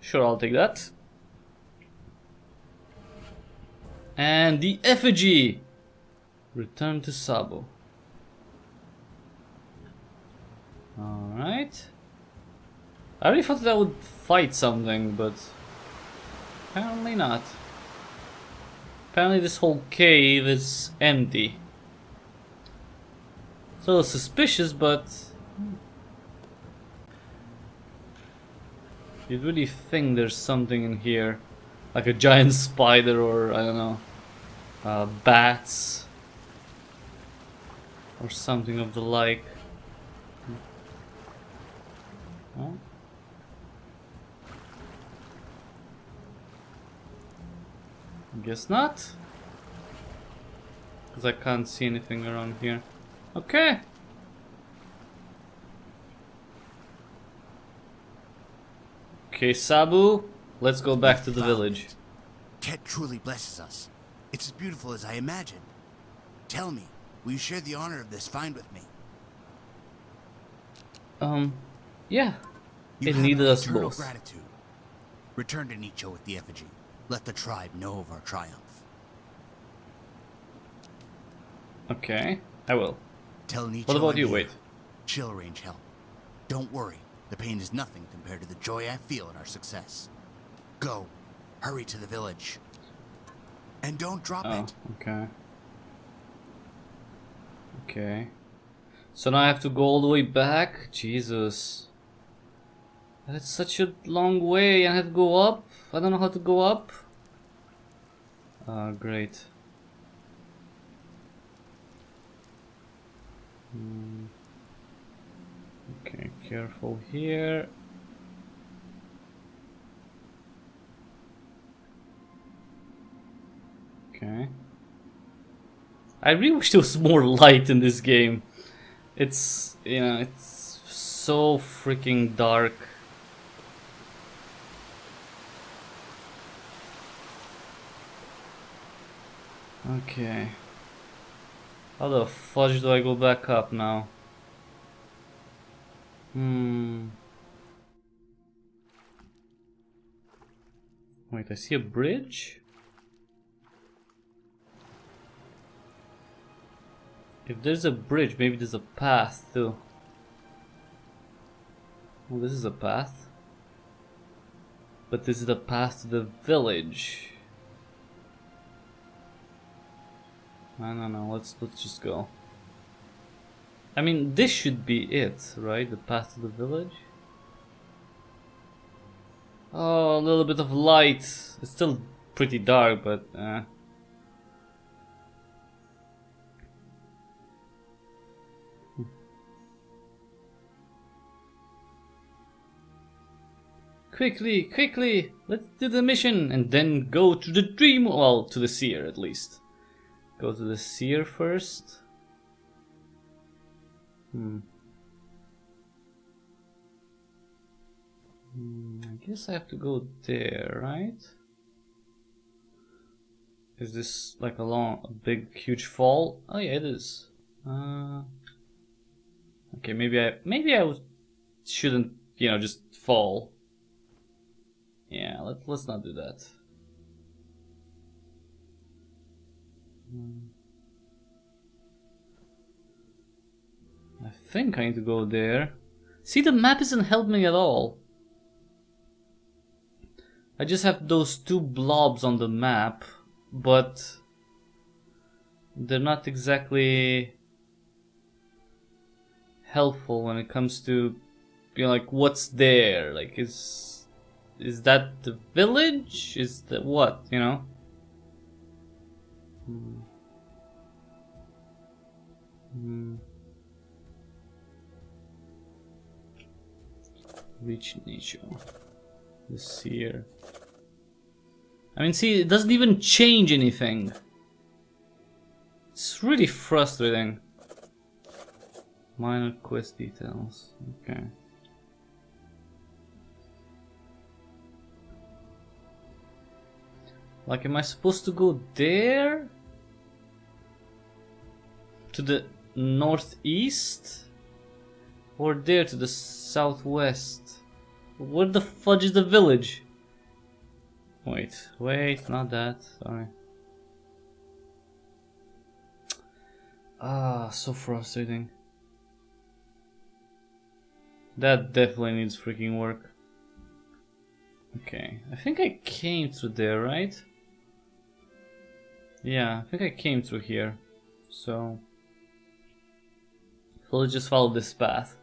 Sure, I'll take that. And the effigy! Return to Sabu. Alright. I really thought that I would fight something, but apparently not. Apparently this whole cave is empty. It's a little suspicious, but... You'd really think there's something in here. Like a giant spider or, I don't know, bats. Or something of the like. Oh. Guess not. because I can't see anything around here. Okay. Okay, Sabu, let's go back to the village. Tet truly blesses us. It's as beautiful as I imagined. Tell me, will you share the honor of this find with me? Yeah. It needed us both. Gratitude. Return to Nicho with the effigy. Let the tribe know of our triumph. Okay, I will. Tell Nicho. What about you? Wait. She'll arrange help. Don't worry. The pain is nothing compared to the joy I feel at our success. Go. Hurry to the village. And don't drop it. Okay. Okay. So now I have to go all the way back? Jesus. That's such a long way. I have to go up? I don't know how to go up. Great. Okay, careful here. Okay. I really wish there was more light in this game. It's, you know, it's so freaking dark. Okay. How the fudge do I go back up now? Wait, I see a bridge? If there's a bridge, maybe there's a path too. Well, this is a path. But this is the path to the village. I don't know, let's just go. I mean, this should be it, right? The path to the village? Oh, a little bit of light. It's still pretty dark, but... Quickly, let's do the mission and then go to the dream, well, to the seer at least. Go to the seer first. I guess I have to go there, right? Is this like a big, huge fall? Oh yeah, it is. Okay, maybe I shouldn't, you know, just fall. Yeah, let's not do that. I think I need to go there. See, the map isn't helping at all. I just have those two blobs on the map, but they're not exactly helpful when it comes to, you know, like what's there. Like, is that the village? Is that what, you know? Reach Nicho. The seer. I mean, see, it doesn't even change anything. It's really frustrating. Minor quest details. Okay. Like, am I supposed to go there? To the northeast? Or there to the southwest? Where the fudge is the village? Wait, not that, sorry. Ah, so frustrating. That definitely needs freaking work. Okay, I think I came through there, right? Yeah, I think I came through here, so let's just follow this path.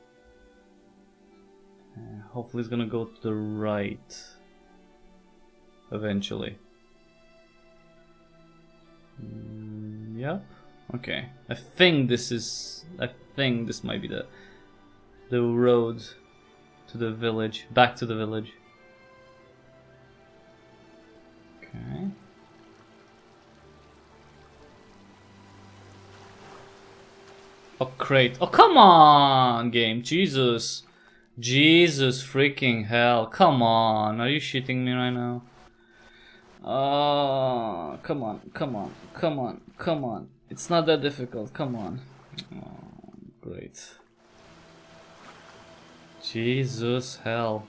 Hopefully it's gonna go to the right eventually. Yep. Okay, I think this might be the road to the village, back to the village. Okay. Oh, great. Oh, come on, game. Jesus. Jesus freaking hell. Come on. Are you shitting me right now? Oh, come on. Come on. Come on. Come on. It's not that difficult. Come on. Oh, great. Jesus hell.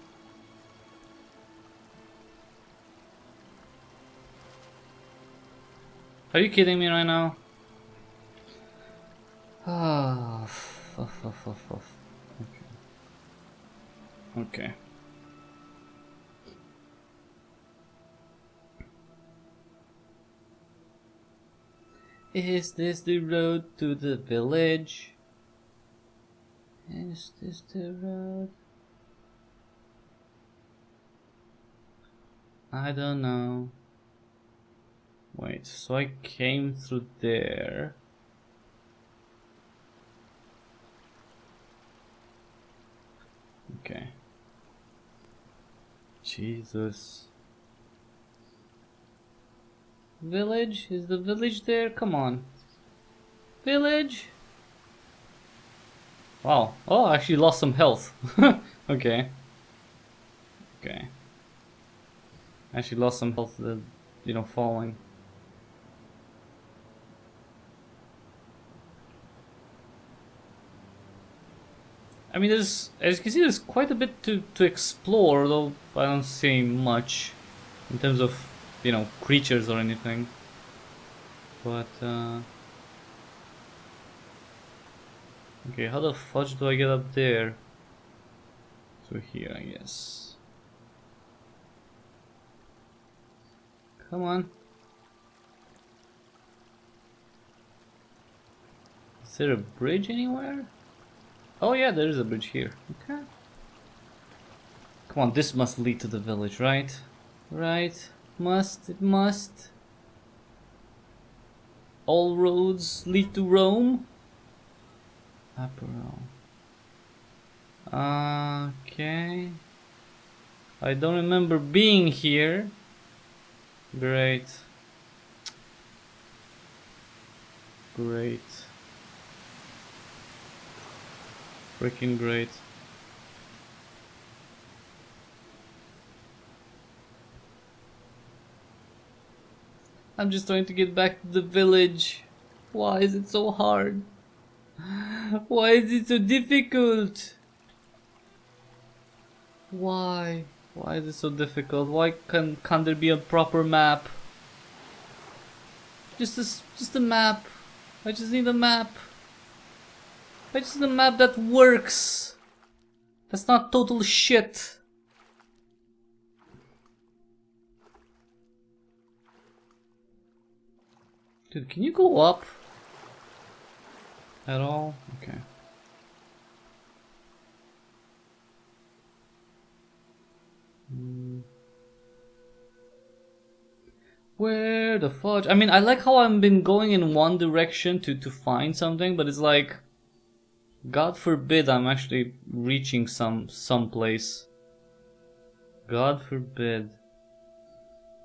Are you kidding me right now? Ah, okay. Is this the road to the village? Is this the road? I don't know. Wait, so I came through there. Okay. Jesus. Village? Is the village there? Come on. Village? Wow. Oh, I actually lost some health. Okay. Okay. I actually lost some health, you know, falling. I mean, there's, as you can see, there's quite a bit to explore, though I don't see much in terms of, you know, creatures or anything. But, okay, how the fudge do I get up there? Through here, I guess. Come on. Is there a bridge anywhere? Oh yeah, there is a bridge here. Okay. Come on, this must lead to the village, right? Right. Must, it must. All roads lead to Rome? Apparel. Okay. I don't remember being here. Great. Great. Freaking great. I'm just trying to get back to the village. Why is it so hard? Why is it so difficult? Why? Why is it so difficult? Why can't there be a proper map? Just a map. I just need a map. I just need a map that works. That's not total shit. Dude, can you go up? At all? Okay. Where the fudge? I mean, I like how I've been going in one direction to find something, but it's like... God forbid I'm actually reaching some place. God forbid.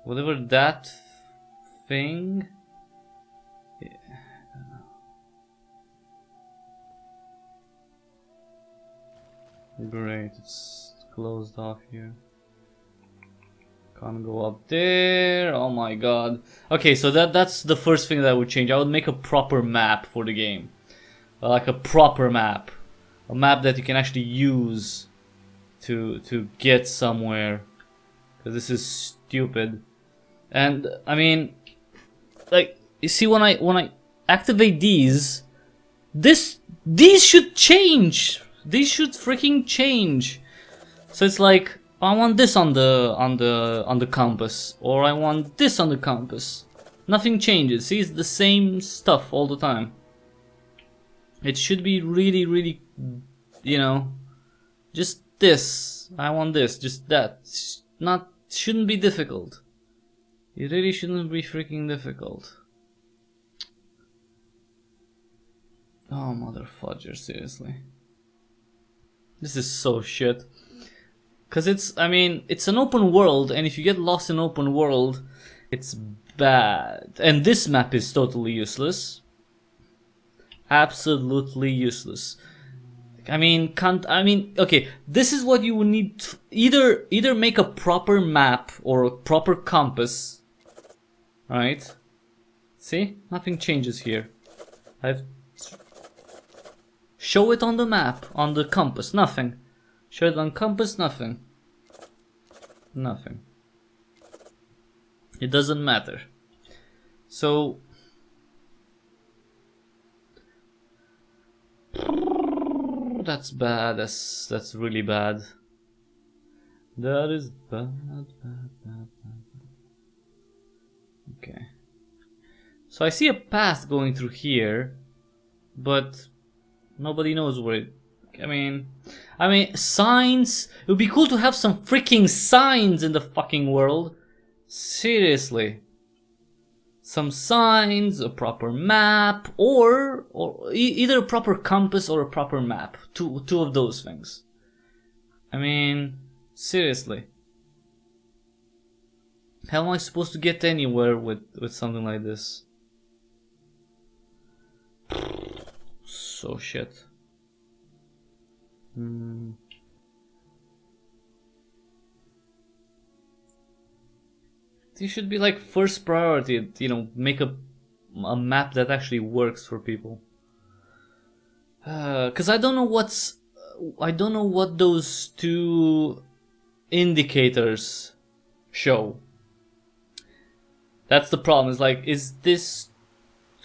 Whatever that thing. Yeah, I don't know. Great, it's closed off here. Can't go up there. Oh my god. Okay, so that's the first thing that I would change. I would make a proper map for the game. Like a proper map, a map that you can actually use to get somewhere, because this is stupid. And I mean, like, you see, when I activate these should change. These should freaking change. So it's like, I want this on the compass, or I want this on the compass. Nothing changes. See, it's the same stuff all the time. It should be really, really, you know, just this. I want this, just that. Shouldn't be difficult. It really shouldn't be freaking difficult. Oh, motherfudger, seriously. This is so shit. Cause it's, I mean, it's an open world, and if you get lost in open world, it's bad. And this map is totally useless. absolutely useless. I mean, okay, this is what you would need. Either make a proper map or a proper compass. Alright. See? Nothing changes here. Show it on the map, on the compass, nothing. Show it on compass, nothing. Nothing. It doesn't matter. So... that's bad, that's really bad. That is bad. Okay. So I see a path going through here, but nobody knows where it... I mean, signs... it would be cool to have some freaking signs in the fucking world. Seriously. Some signs, a proper map, or either a proper compass or a proper map. Two of those things. I mean, seriously. How am I supposed to get anywhere with something like this? So shit. Hmm. This should be like first priority, you know, make a map that actually works for people. Cause I don't know what those two indicators show. That's the problem. It's like, is this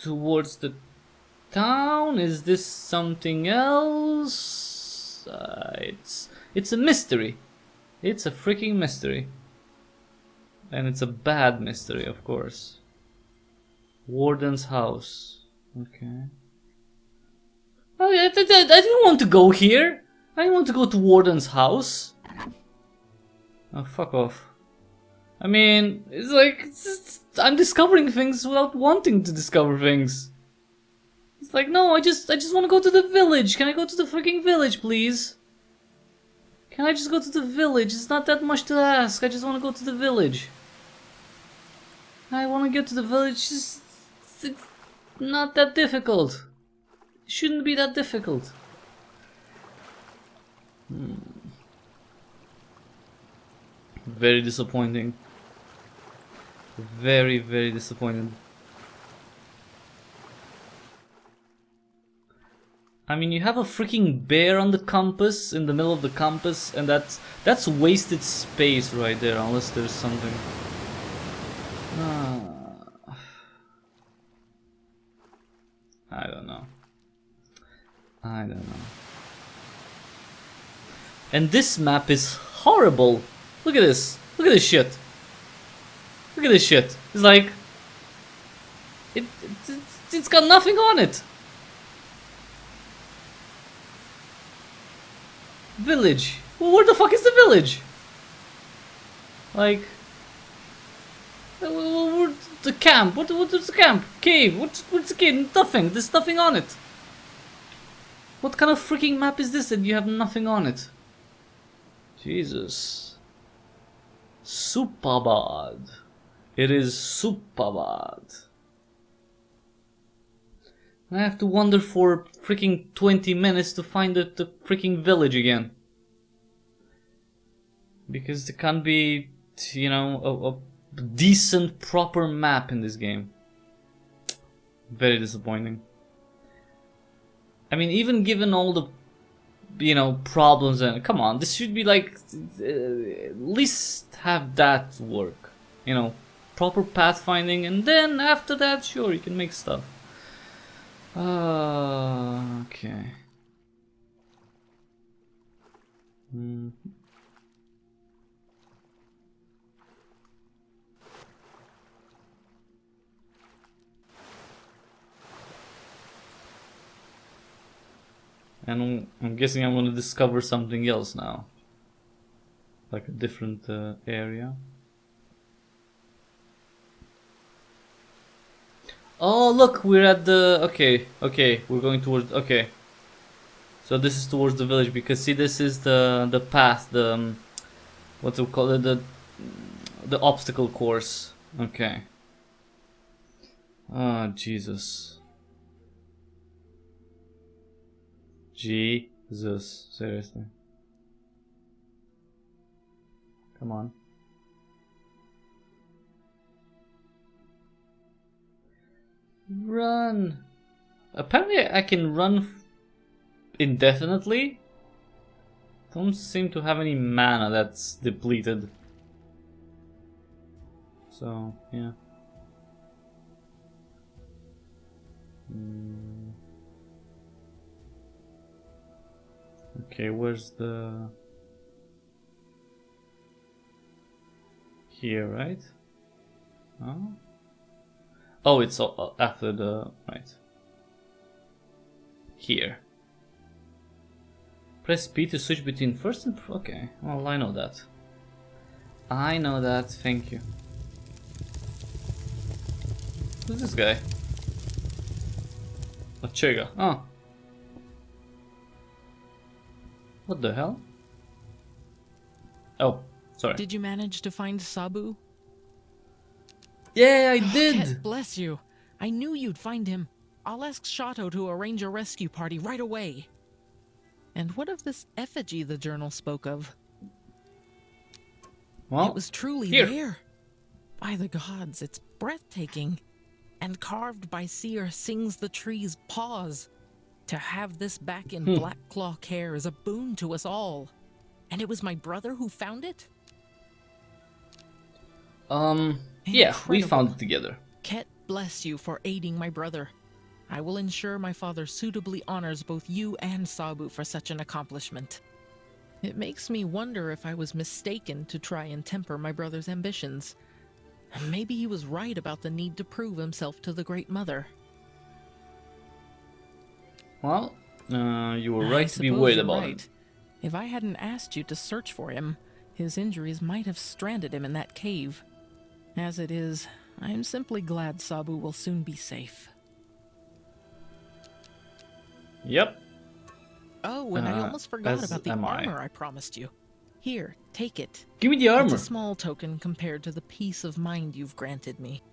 towards the town? Is this something else? It's a mystery. It's a freaking mystery. And it's a bad mystery, of course. Warden's house. Okay. Oh, yeah, I didn't want to go here. I didn't want to go to Warden's house. Oh, fuck off. I mean, it's like... I'm discovering things without wanting to discover things. It's like, no, I just want to go to the village. Can I go to the fucking village, please? Can I just go to the village? It's not that much to ask. I just want to go to the village. I want to get to the village. It's not that difficult. It shouldn't be that difficult. Hmm. Very disappointing. Very, very disappointing. I mean, you have a freaking bear on the compass, in the middle of the compass, and that's wasted space right there, unless there's something. I don't know. I don't know. And this map is horrible! Look at this! Look at this shit! Look at this shit! It's like... It's got nothing on it! Village. Well, where the fuck is the village? Like, the camp. What's the camp? Cave. What's the cave? Nothing. There's nothing on it. What kind of freaking map is this that you have nothing on it? Jesus. Super bad. It is super bad. I have to wander for freaking 20 minutes to find the freaking village again. Because there can't be, you know, a decent, proper map in this game. Very disappointing. I mean, even given all the, you know, problems and... come on, this should be like... at least have that work. You know, proper pathfinding, and then after that, sure, you can make stuff. Okay. Mm-hmm. And I'm guessing I'm gonna discover something else now. Like a different area. Oh, look, we're at the... okay, we're going towards... okay. So this is towards the village, because see, this is the path, the... what do we call it? The obstacle course. Okay. Ah, Jesus. Jesus, seriously. Come on. Run. Apparently I can run indefinitely. Don't seem to have any mana that's depleted. So, yeah. Okay, where's the... Here, right? Oh? Oh, it's after the... Right. Here. Press P to switch between first and... Okay, well, I know that. I know that, thank you. Who's this guy? Achega. Oh. What the hell? Oh, sorry. Did you manage to find Sabu? Yeah, I did! God bless you. I knew you'd find him. I'll ask Chato to arrange a rescue party right away. And what of this effigy the journal spoke of? Well, it was truly there. By the gods, it's breathtaking. And carved by seer Sings the Trees' paws. To have this back in Black Claw care is a boon to us all. And it was my brother who found it? Yeah, incredible. We found it together. Ket bless you for aiding my brother. I will ensure my father suitably honors both you and Sabu for such an accomplishment. It makes me wonder if I was mistaken to try and temper my brother's ambitions. Maybe he was right about the need to prove himself to the Great Mother. Well, you were right to be worried about it. If I hadn't asked you to search for him, his injuries might have stranded him in that cave. As it is, I am simply glad Sabu will soon be safe. Yep. Oh, and I almost forgot about the armor I promised you. Here, take it. Give me the armor. It's a small token compared to the peace of mind you've granted me.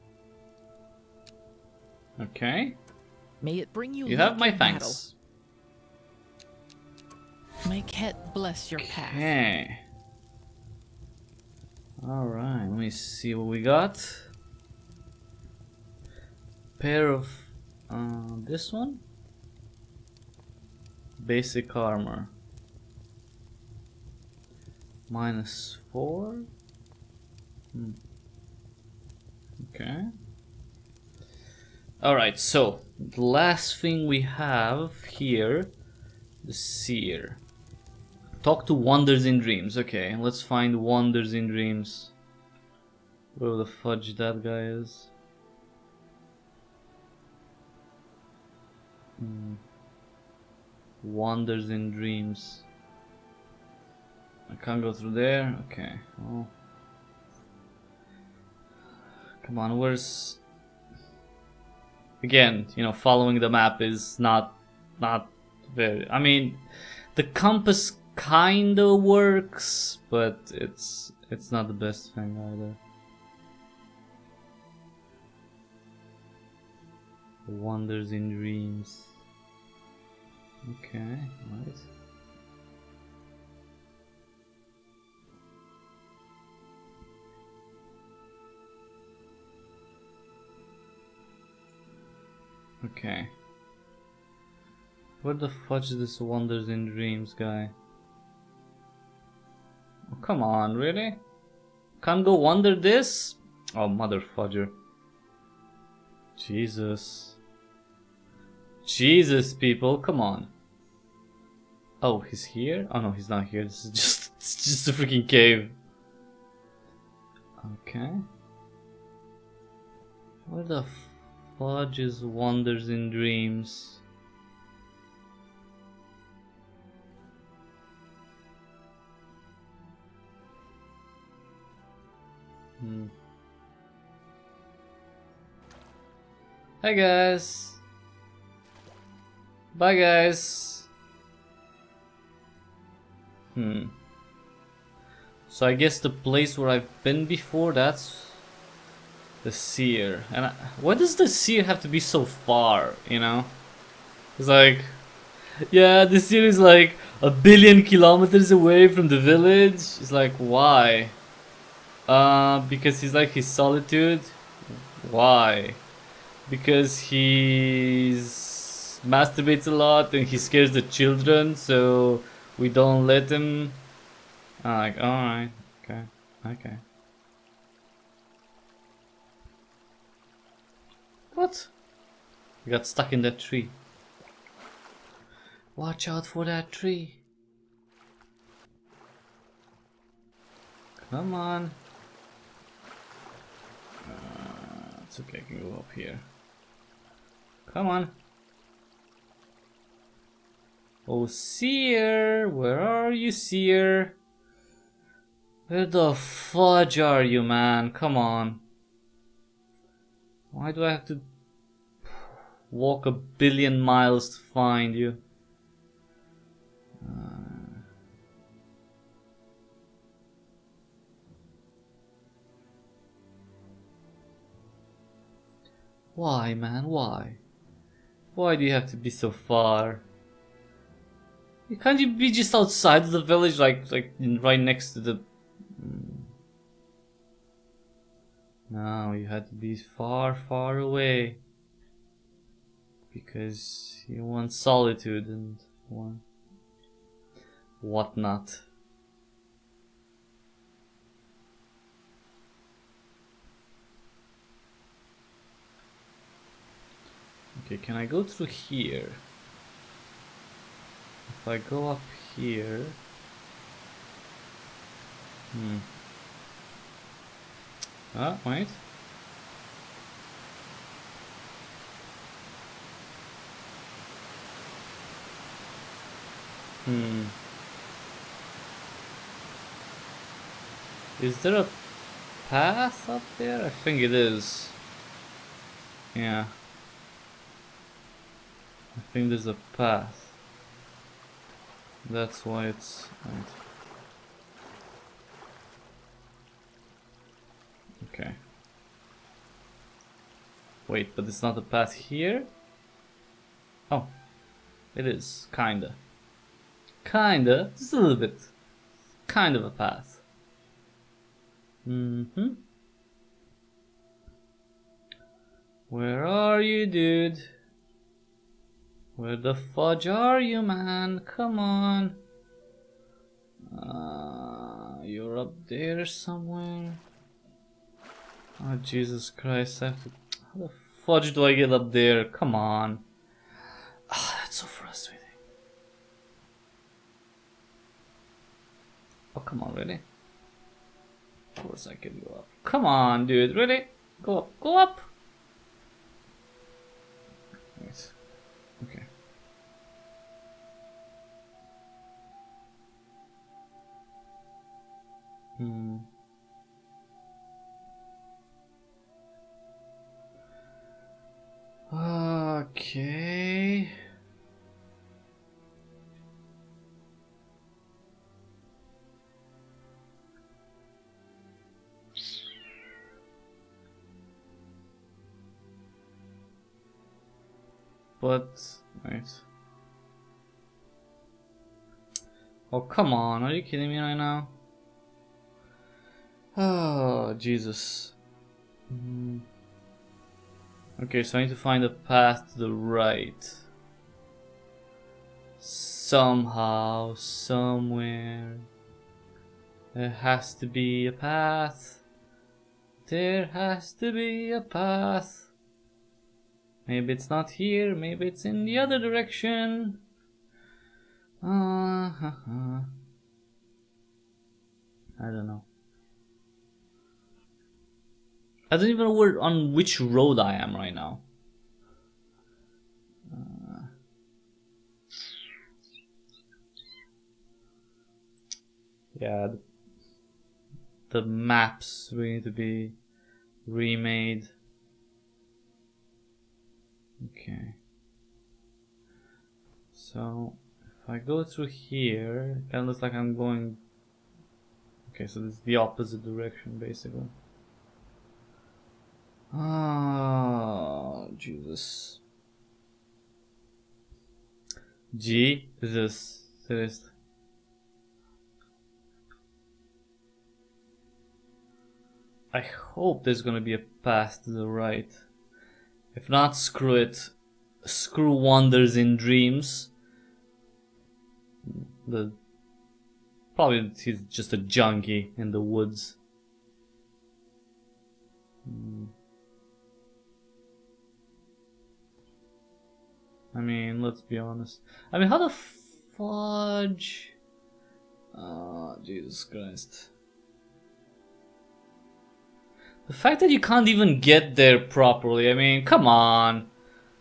Okay. May it bring you. You have my thanks. Battle. May Ket bless your path. Okay. All right. Let me see what we got. Pair of this one. Basic armor. -4. Okay. All right. So the last thing we have here, the seer. Talk to Wonders in Dreams. Okay, let's find Wonders in Dreams. Where the fudge that guy is. Wonders in Dreams. I can't go through there. Okay. Oh. Come on, where's... Again, you know, following the map is not very... I mean, the compass kinda works, but it's not the best thing either. Wonders in Dreams. Okay, right. Okay. Where the fudge is this Wonders in Dreams guy? Oh, come on, really? Can't go wander this? Oh, mother fudger. Jesus. Jesus, people, come on. Oh, he's here? Oh no, he's not here. This is just, it's just a freaking cave. Okay. Where the fudge is Wonders in Dreams? Hi guys. Bye guys. So I guess the place where I've been before, that's the seer. And why does the seer have to be so far, you know? It's like, Yeah, this dude is like 1 billion kilometers away from the village. It's like, why? Because he's like his solitude. Why? Because he masturbates a lot and he scares the children, so we don't let him. I'm like, alright, okay, okay. What? We got stuck in that tree. Watch out for that tree. Come on. It's okay, I can go up here. Come on. Oh, Seer, where are you, Seer? Where the fudge are you, man? Come on. Why do I have to walk 1 billion miles to find you? Why, man? Why? Why do you have to be so far? Can't you be just outside of the village, like right next to the... No, you had to be far, far away. Because you want solitude and want whatnot. Okay, can I go through here? If I go up here, ah, wait. Is there a path up there? I think it is. Yeah. I think there's a path. That's why it's right. Okay. Wait, but it's not a path here? Oh. It is, kinda. Kinda, just a little bit. Kind of a path. Mm-hmm. Where are you, dude? Where the fudge are you, man? Come on. You're up there somewhere. Oh, Jesus Christ, I have to... How the fudge do I get up there? Come on. Ah, that's so frustrating. Oh, come on, really? Of course I can go up. Come on, dude, really? Go up, go up! Nice. Okay. Okay. But wait. Oh, come on, are you kidding me right now? Oh, Jesus. Okay, so I need to find a path to the right. Somehow, somewhere. There has to be a path. There has to be a path. Maybe it's not here, maybe it's in the other direction. I don't know. I don't even know where, on which road I am right now. Yeah, the maps will need to be remade. Okay, so if I go through here, it kind of looks like I'm going... Okay, so this is the opposite direction, basically. Oh, Jesus. Jesus, seriously. I hope there's gonna be a path to the right. If not, screw it. Screw Wonders in Dreams. Probably he's just a junkie in the woods. I mean, let's be honest. I mean, how the fudge? Oh, Jesus Christ. The fact that you can't even get there properly, I mean, come on.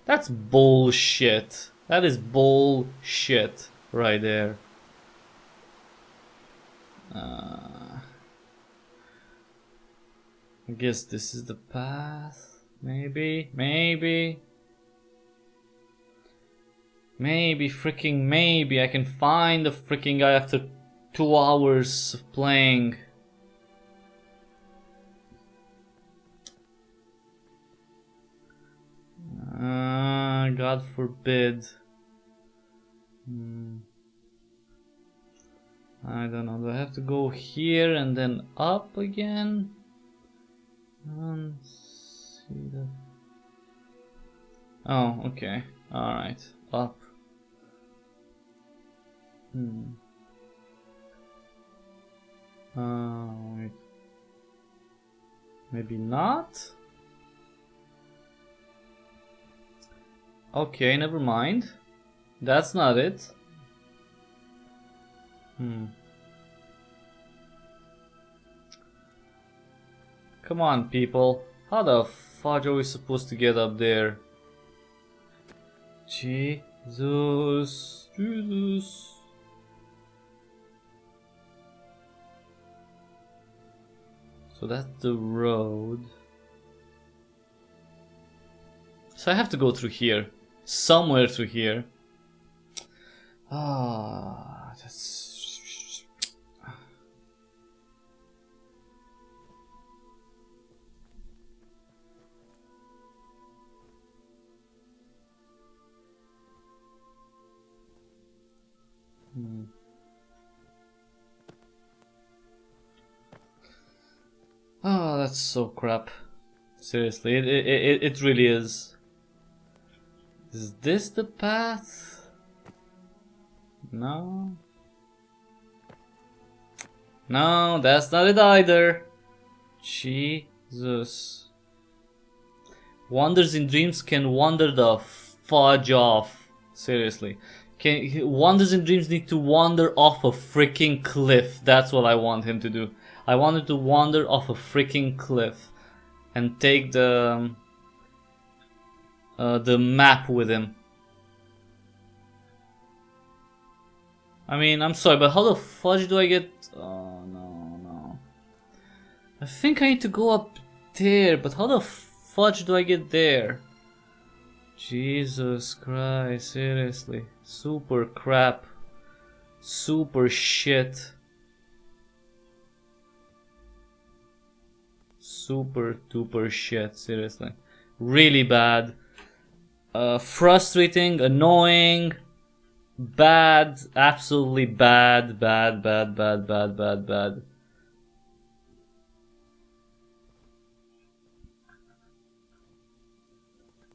That's bullshit. That is bullshit right there. I guess this is the path. Maybe, freaking maybe I can find the freaking guy after 2 hours of playing. God forbid. I don't know. Do I have to go here and then up again? I don't see that. Oh, okay. Alright. Up. Wait. Maybe not? Okay, never mind. That's not it. Come on, people. How the fudge are we supposed to get up there? Jesus. Jesus. So that's the road. So I have to go through here. Somewhere through here. Ah, that's... Oh, that's so crap. Seriously, it really is. Is this the path? No. No, that's not it either. Jesus. Wonders in Dreams can wander the fudge off. Seriously. Wonders in Dreams need to wander off a freaking cliff. That's what I want him to do. I want him to wander off a freaking cliff. And take the map with him. I mean, I'm sorry, but how the fudge do I get... Oh, no, no. I think I need to go up there, but how the fudge do I get there? Jesus Christ, seriously. Super crap. Super shit. Super duper shit, seriously. Really bad. Frustrating, annoying, bad, absolutely bad, bad.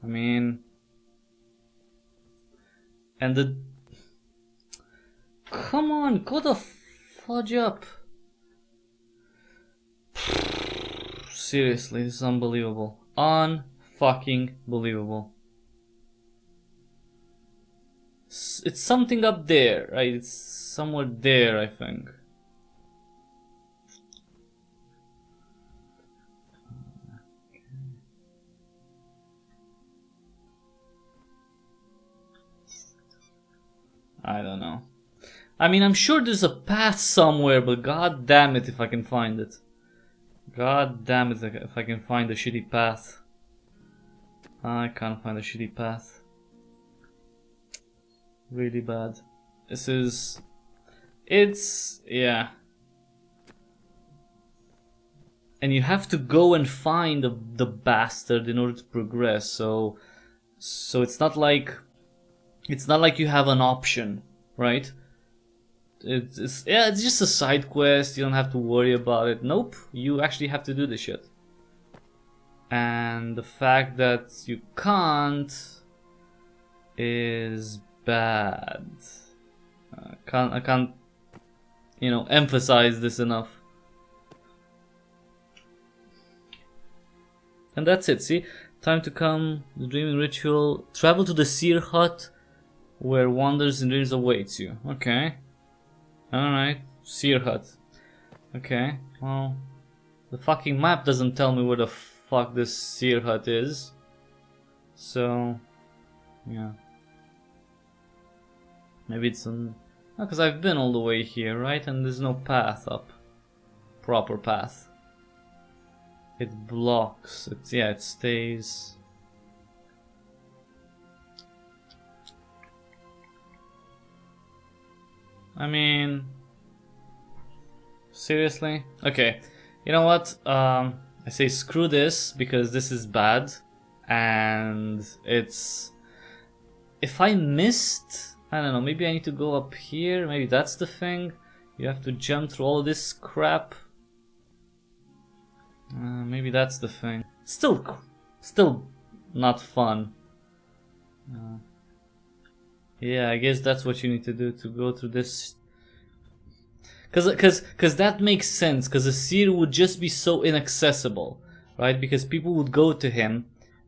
I mean, and the, come on, go the fudge up. Seriously, this is unbelievable, unfucking believable. It's something up there, right? It's somewhere there, I think. I don't know. I mean, I'm sure there's a path somewhere, but god damn it if I can find it. God damn it if I can find a shitty path. I can't find a shitty path. Really bad. This is... It's... yeah. And you have to go and find the bastard in order to progress, so... So it's not like... It's not like you have an option, right? It's just a side quest, you don't have to worry about it. Nope, you actually have to do this shit. And the fact that you can't is bad. I can't, you know, emphasize this enough. And that's it, see? Time to come, the dreaming ritual. Travel to the seer hut where wonders and dreams awaits you. Okay. Alright, seer hut. Okay, well, the fucking map doesn't tell me where the fuck this seer hut is. So, yeah. Maybe it's on... No, because I've been all the way here, right? And there's no path up. Proper path. It blocks. It's, yeah, it stays. I mean, seriously? Okay, you know what? I say screw this because this is bad, and it's... If I missed, I don't know, maybe I need to go up here, maybe that's the thing. You have to jump through all this crap. Maybe that's the thing. Still not fun. Yeah, I guess that's what you need to do, to go through this. Cause that makes sense, cause a seer would just be so inaccessible, right? Because people would go to him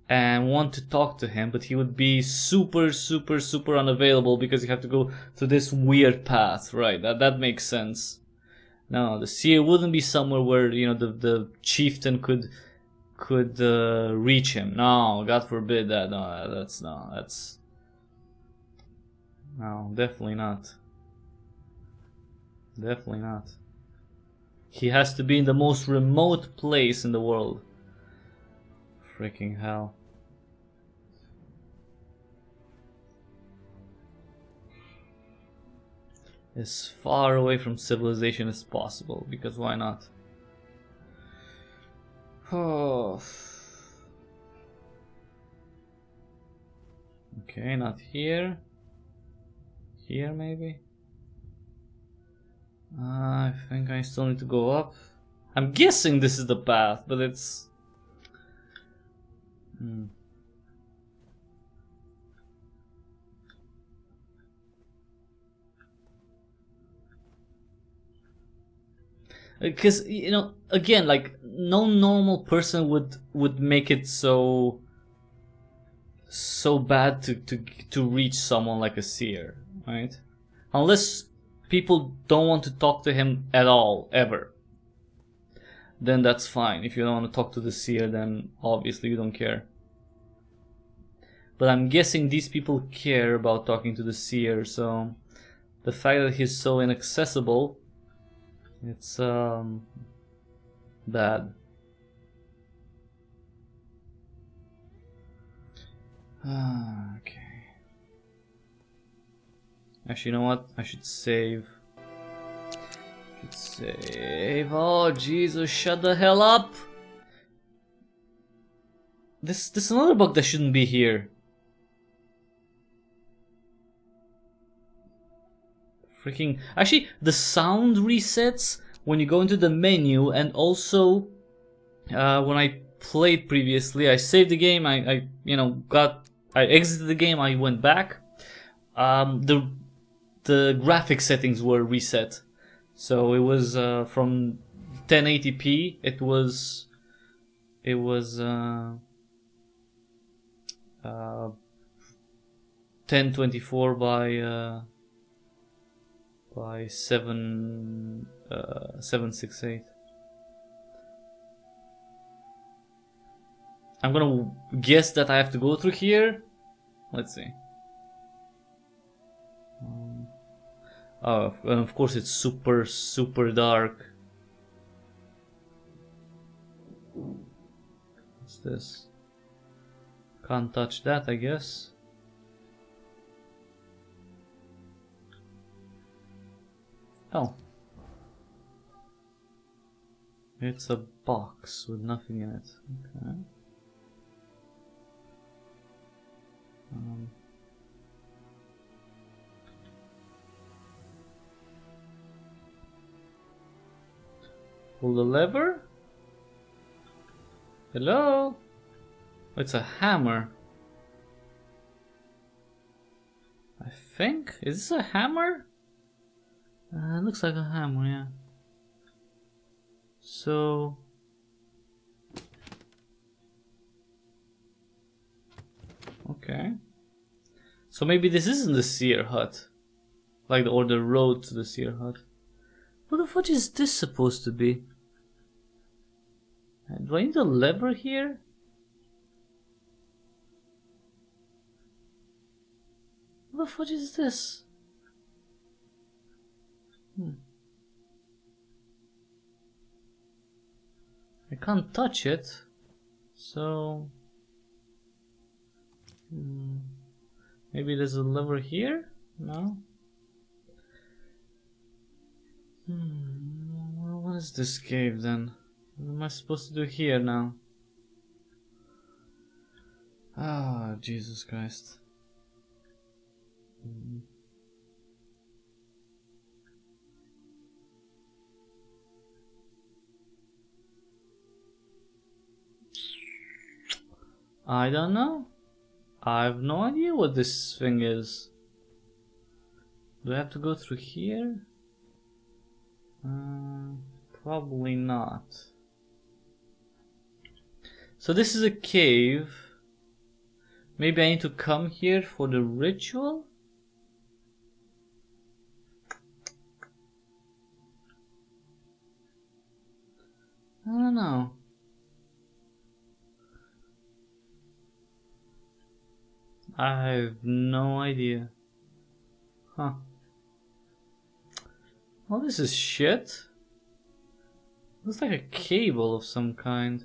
and want to talk to him, but he would be super unavailable because you have to go through this weird path, right? That makes sense. No, the seer wouldn't be somewhere where, you know, the chieftain could reach him. No, God forbid that. No, that's no, that's... No, definitely not. Definitely not. He has to be in the most remote place in the world. Freaking hell. As far away from civilization as possible, because why not? Oh. Okay, not here. Here, maybe? I think I still need to go up. I'm guessing this is the path, but it's... Because, you know, again, like, no normal person would make it so bad to reach someone like a seer. Right? Unless people don't want to talk to him at all, ever. Then that's fine. If you don't want to talk to the seer, then obviously you don't care. But I'm guessing these people care about talking to the seer, so the fact that he's so inaccessible, it's bad. Okay. Actually, you know what? I should save. I should save. Oh, Jesus, shut the hell up! This is another bug that shouldn't be here. Freaking... Actually, the sound resets when you go into the menu, and also... when I played previously, I saved the game, I you know, I exited the game, I went back. The graphic settings were reset, so it was from 1080p. It was 1024 by 768. I'm gonna guess that I have to go through here. Let's see. Oh, and of course it's super dark. What's this? Can't touch that, I guess. Oh. It's a box with nothing in it. Okay. Pull the lever? Hello? It's a hammer. I think. Is this a hammer? It looks like a hammer, yeah. So... okay. So maybe this isn't the seer hut. Like, or the road to the seer hut. What the fuck is this supposed to be? Do I need a lever here? What the fuck is this? I can't touch it, so... maybe there's a lever here? No? Well, what is this cave then? What am I supposed to do here now? Ah, Jesus Christ. I don't know. I have no idea what this thing is. Do I have to go through here? Probably not. So this is a cave. Maybe I need to come here for the ritual? I don't know. I have no idea. Huh. Well, this is shit. Looks like a cable of some kind.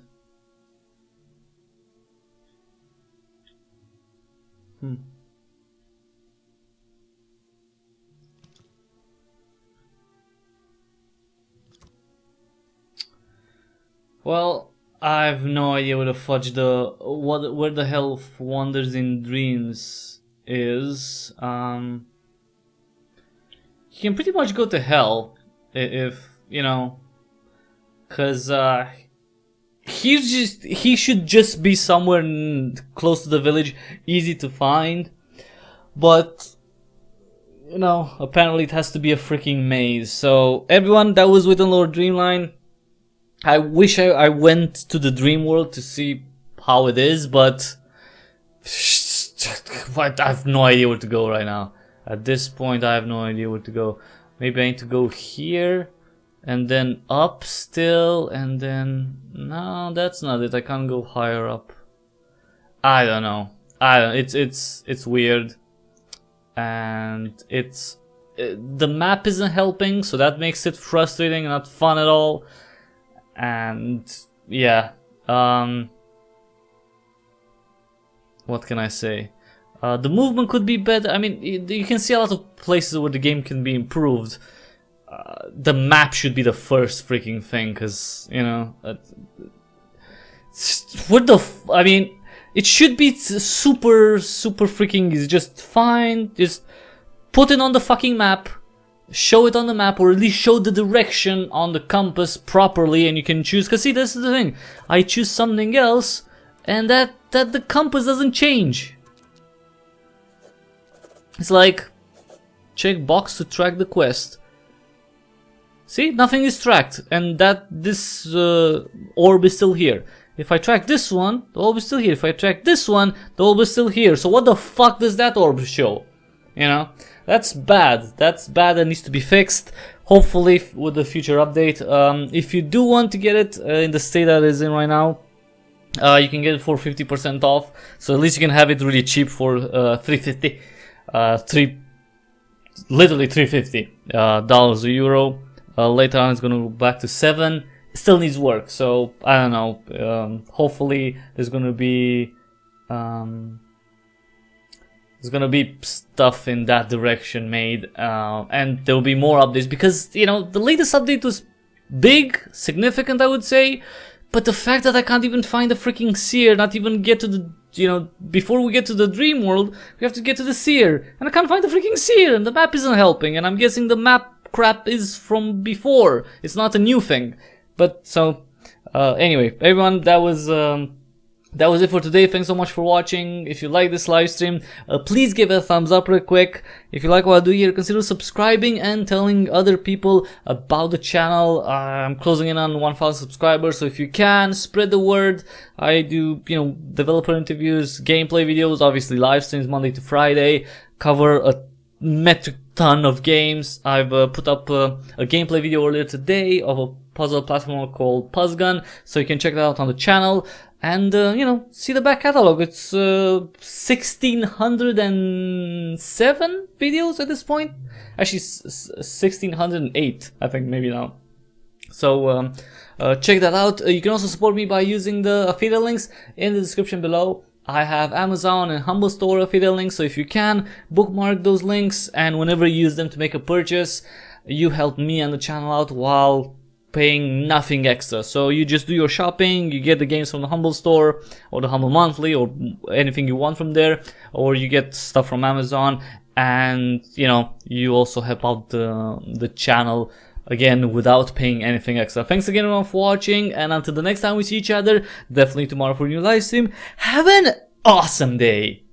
Well, I have no idea what the fudge where the hell Wonders in Dreams is. You can pretty much go to hell if you know, cause he should just be somewhere close to the village, easy to find. But you know, apparently it has to be a freaking maze. So everyone, that was Witanlore Dreamline. I wish I went to the dream world to see how it is, but I have no idea where to go right now. At this point, I have no idea where to go. Maybe I need to go here, and then up still, and then... no, that's not it. I can't go higher up. I don't know. It's weird. And it's... the map isn't helping, so that makes it frustrating and not fun at all. And... yeah. What can I say? The movement could be better. I mean, you can see a lot of places where the game can be improved. The map should be the first freaking thing, because, you know... what the f... I mean, it should be super, super freaking... it's just fine. Just put it on the fucking map. Show it on the map, or at least show the direction on the compass properly, and you can choose... because, see, this is the thing. I choose something else, and that the compass doesn't change. It's like, check box to track the quest. See, nothing is tracked, and that this orb is still here. If I track this one, the orb is still here. If I track this one, the orb is still here. So what the fuck does that orb show? You know, that's bad. That's bad and needs to be fixed. Hopefully with the future update. If you do want to get it in the state that it's in right now, you can get it for 50% off. So at least you can have it really cheap for $3.50. Literally $3.50 dollars a euro. Later on it's gonna go back to 7. It still needs work, so I don't know. Hopefully there's gonna be stuff in that direction made, and there will be more updates, because you know, the latest update was big, significant, I would say. But the fact that I can't even find the freaking seer, not even get to the, you know, before we get to the dream world, we have to get to the seer. And I can't find the freaking seer, and the map isn't helping, and I'm guessing the map crap is from before. It's not a new thing. But so anyway, everyone, that was it for today. Thanks so much for watching. If you like this live stream, please give it a thumbs up real quick. If you like what I do here, consider subscribing and telling other people about the channel. I'm closing in on 1,000 subscribers, so if you can, spread the word. I do, you know, developer interviews, gameplay videos, obviously live streams Monday to Friday, cover a metric ton of games. I've put up a gameplay video earlier today of a puzzle platformer called Puzzgun, so you can check that out on the channel. And, you know, see the back catalog. It's 1,607 videos at this point. Actually, 1,608, I think, maybe now. So, check that out. You can also support me by using the affiliate links in the description below. I have Amazon and Humble Store affiliate links, so if you can, bookmark those links, and whenever you use them to make a purchase, you help me and the channel out while paying nothing extra. So you just do your shopping, you get the games from the Humble Store or the Humble Monthly or anything you want from there, or you get stuff from Amazon, and you know, you also help out the channel again without paying anything extra. Thanks again everyone for watching, and until the next time we see each other, definitely tomorrow for a new live stream. Have an awesome day.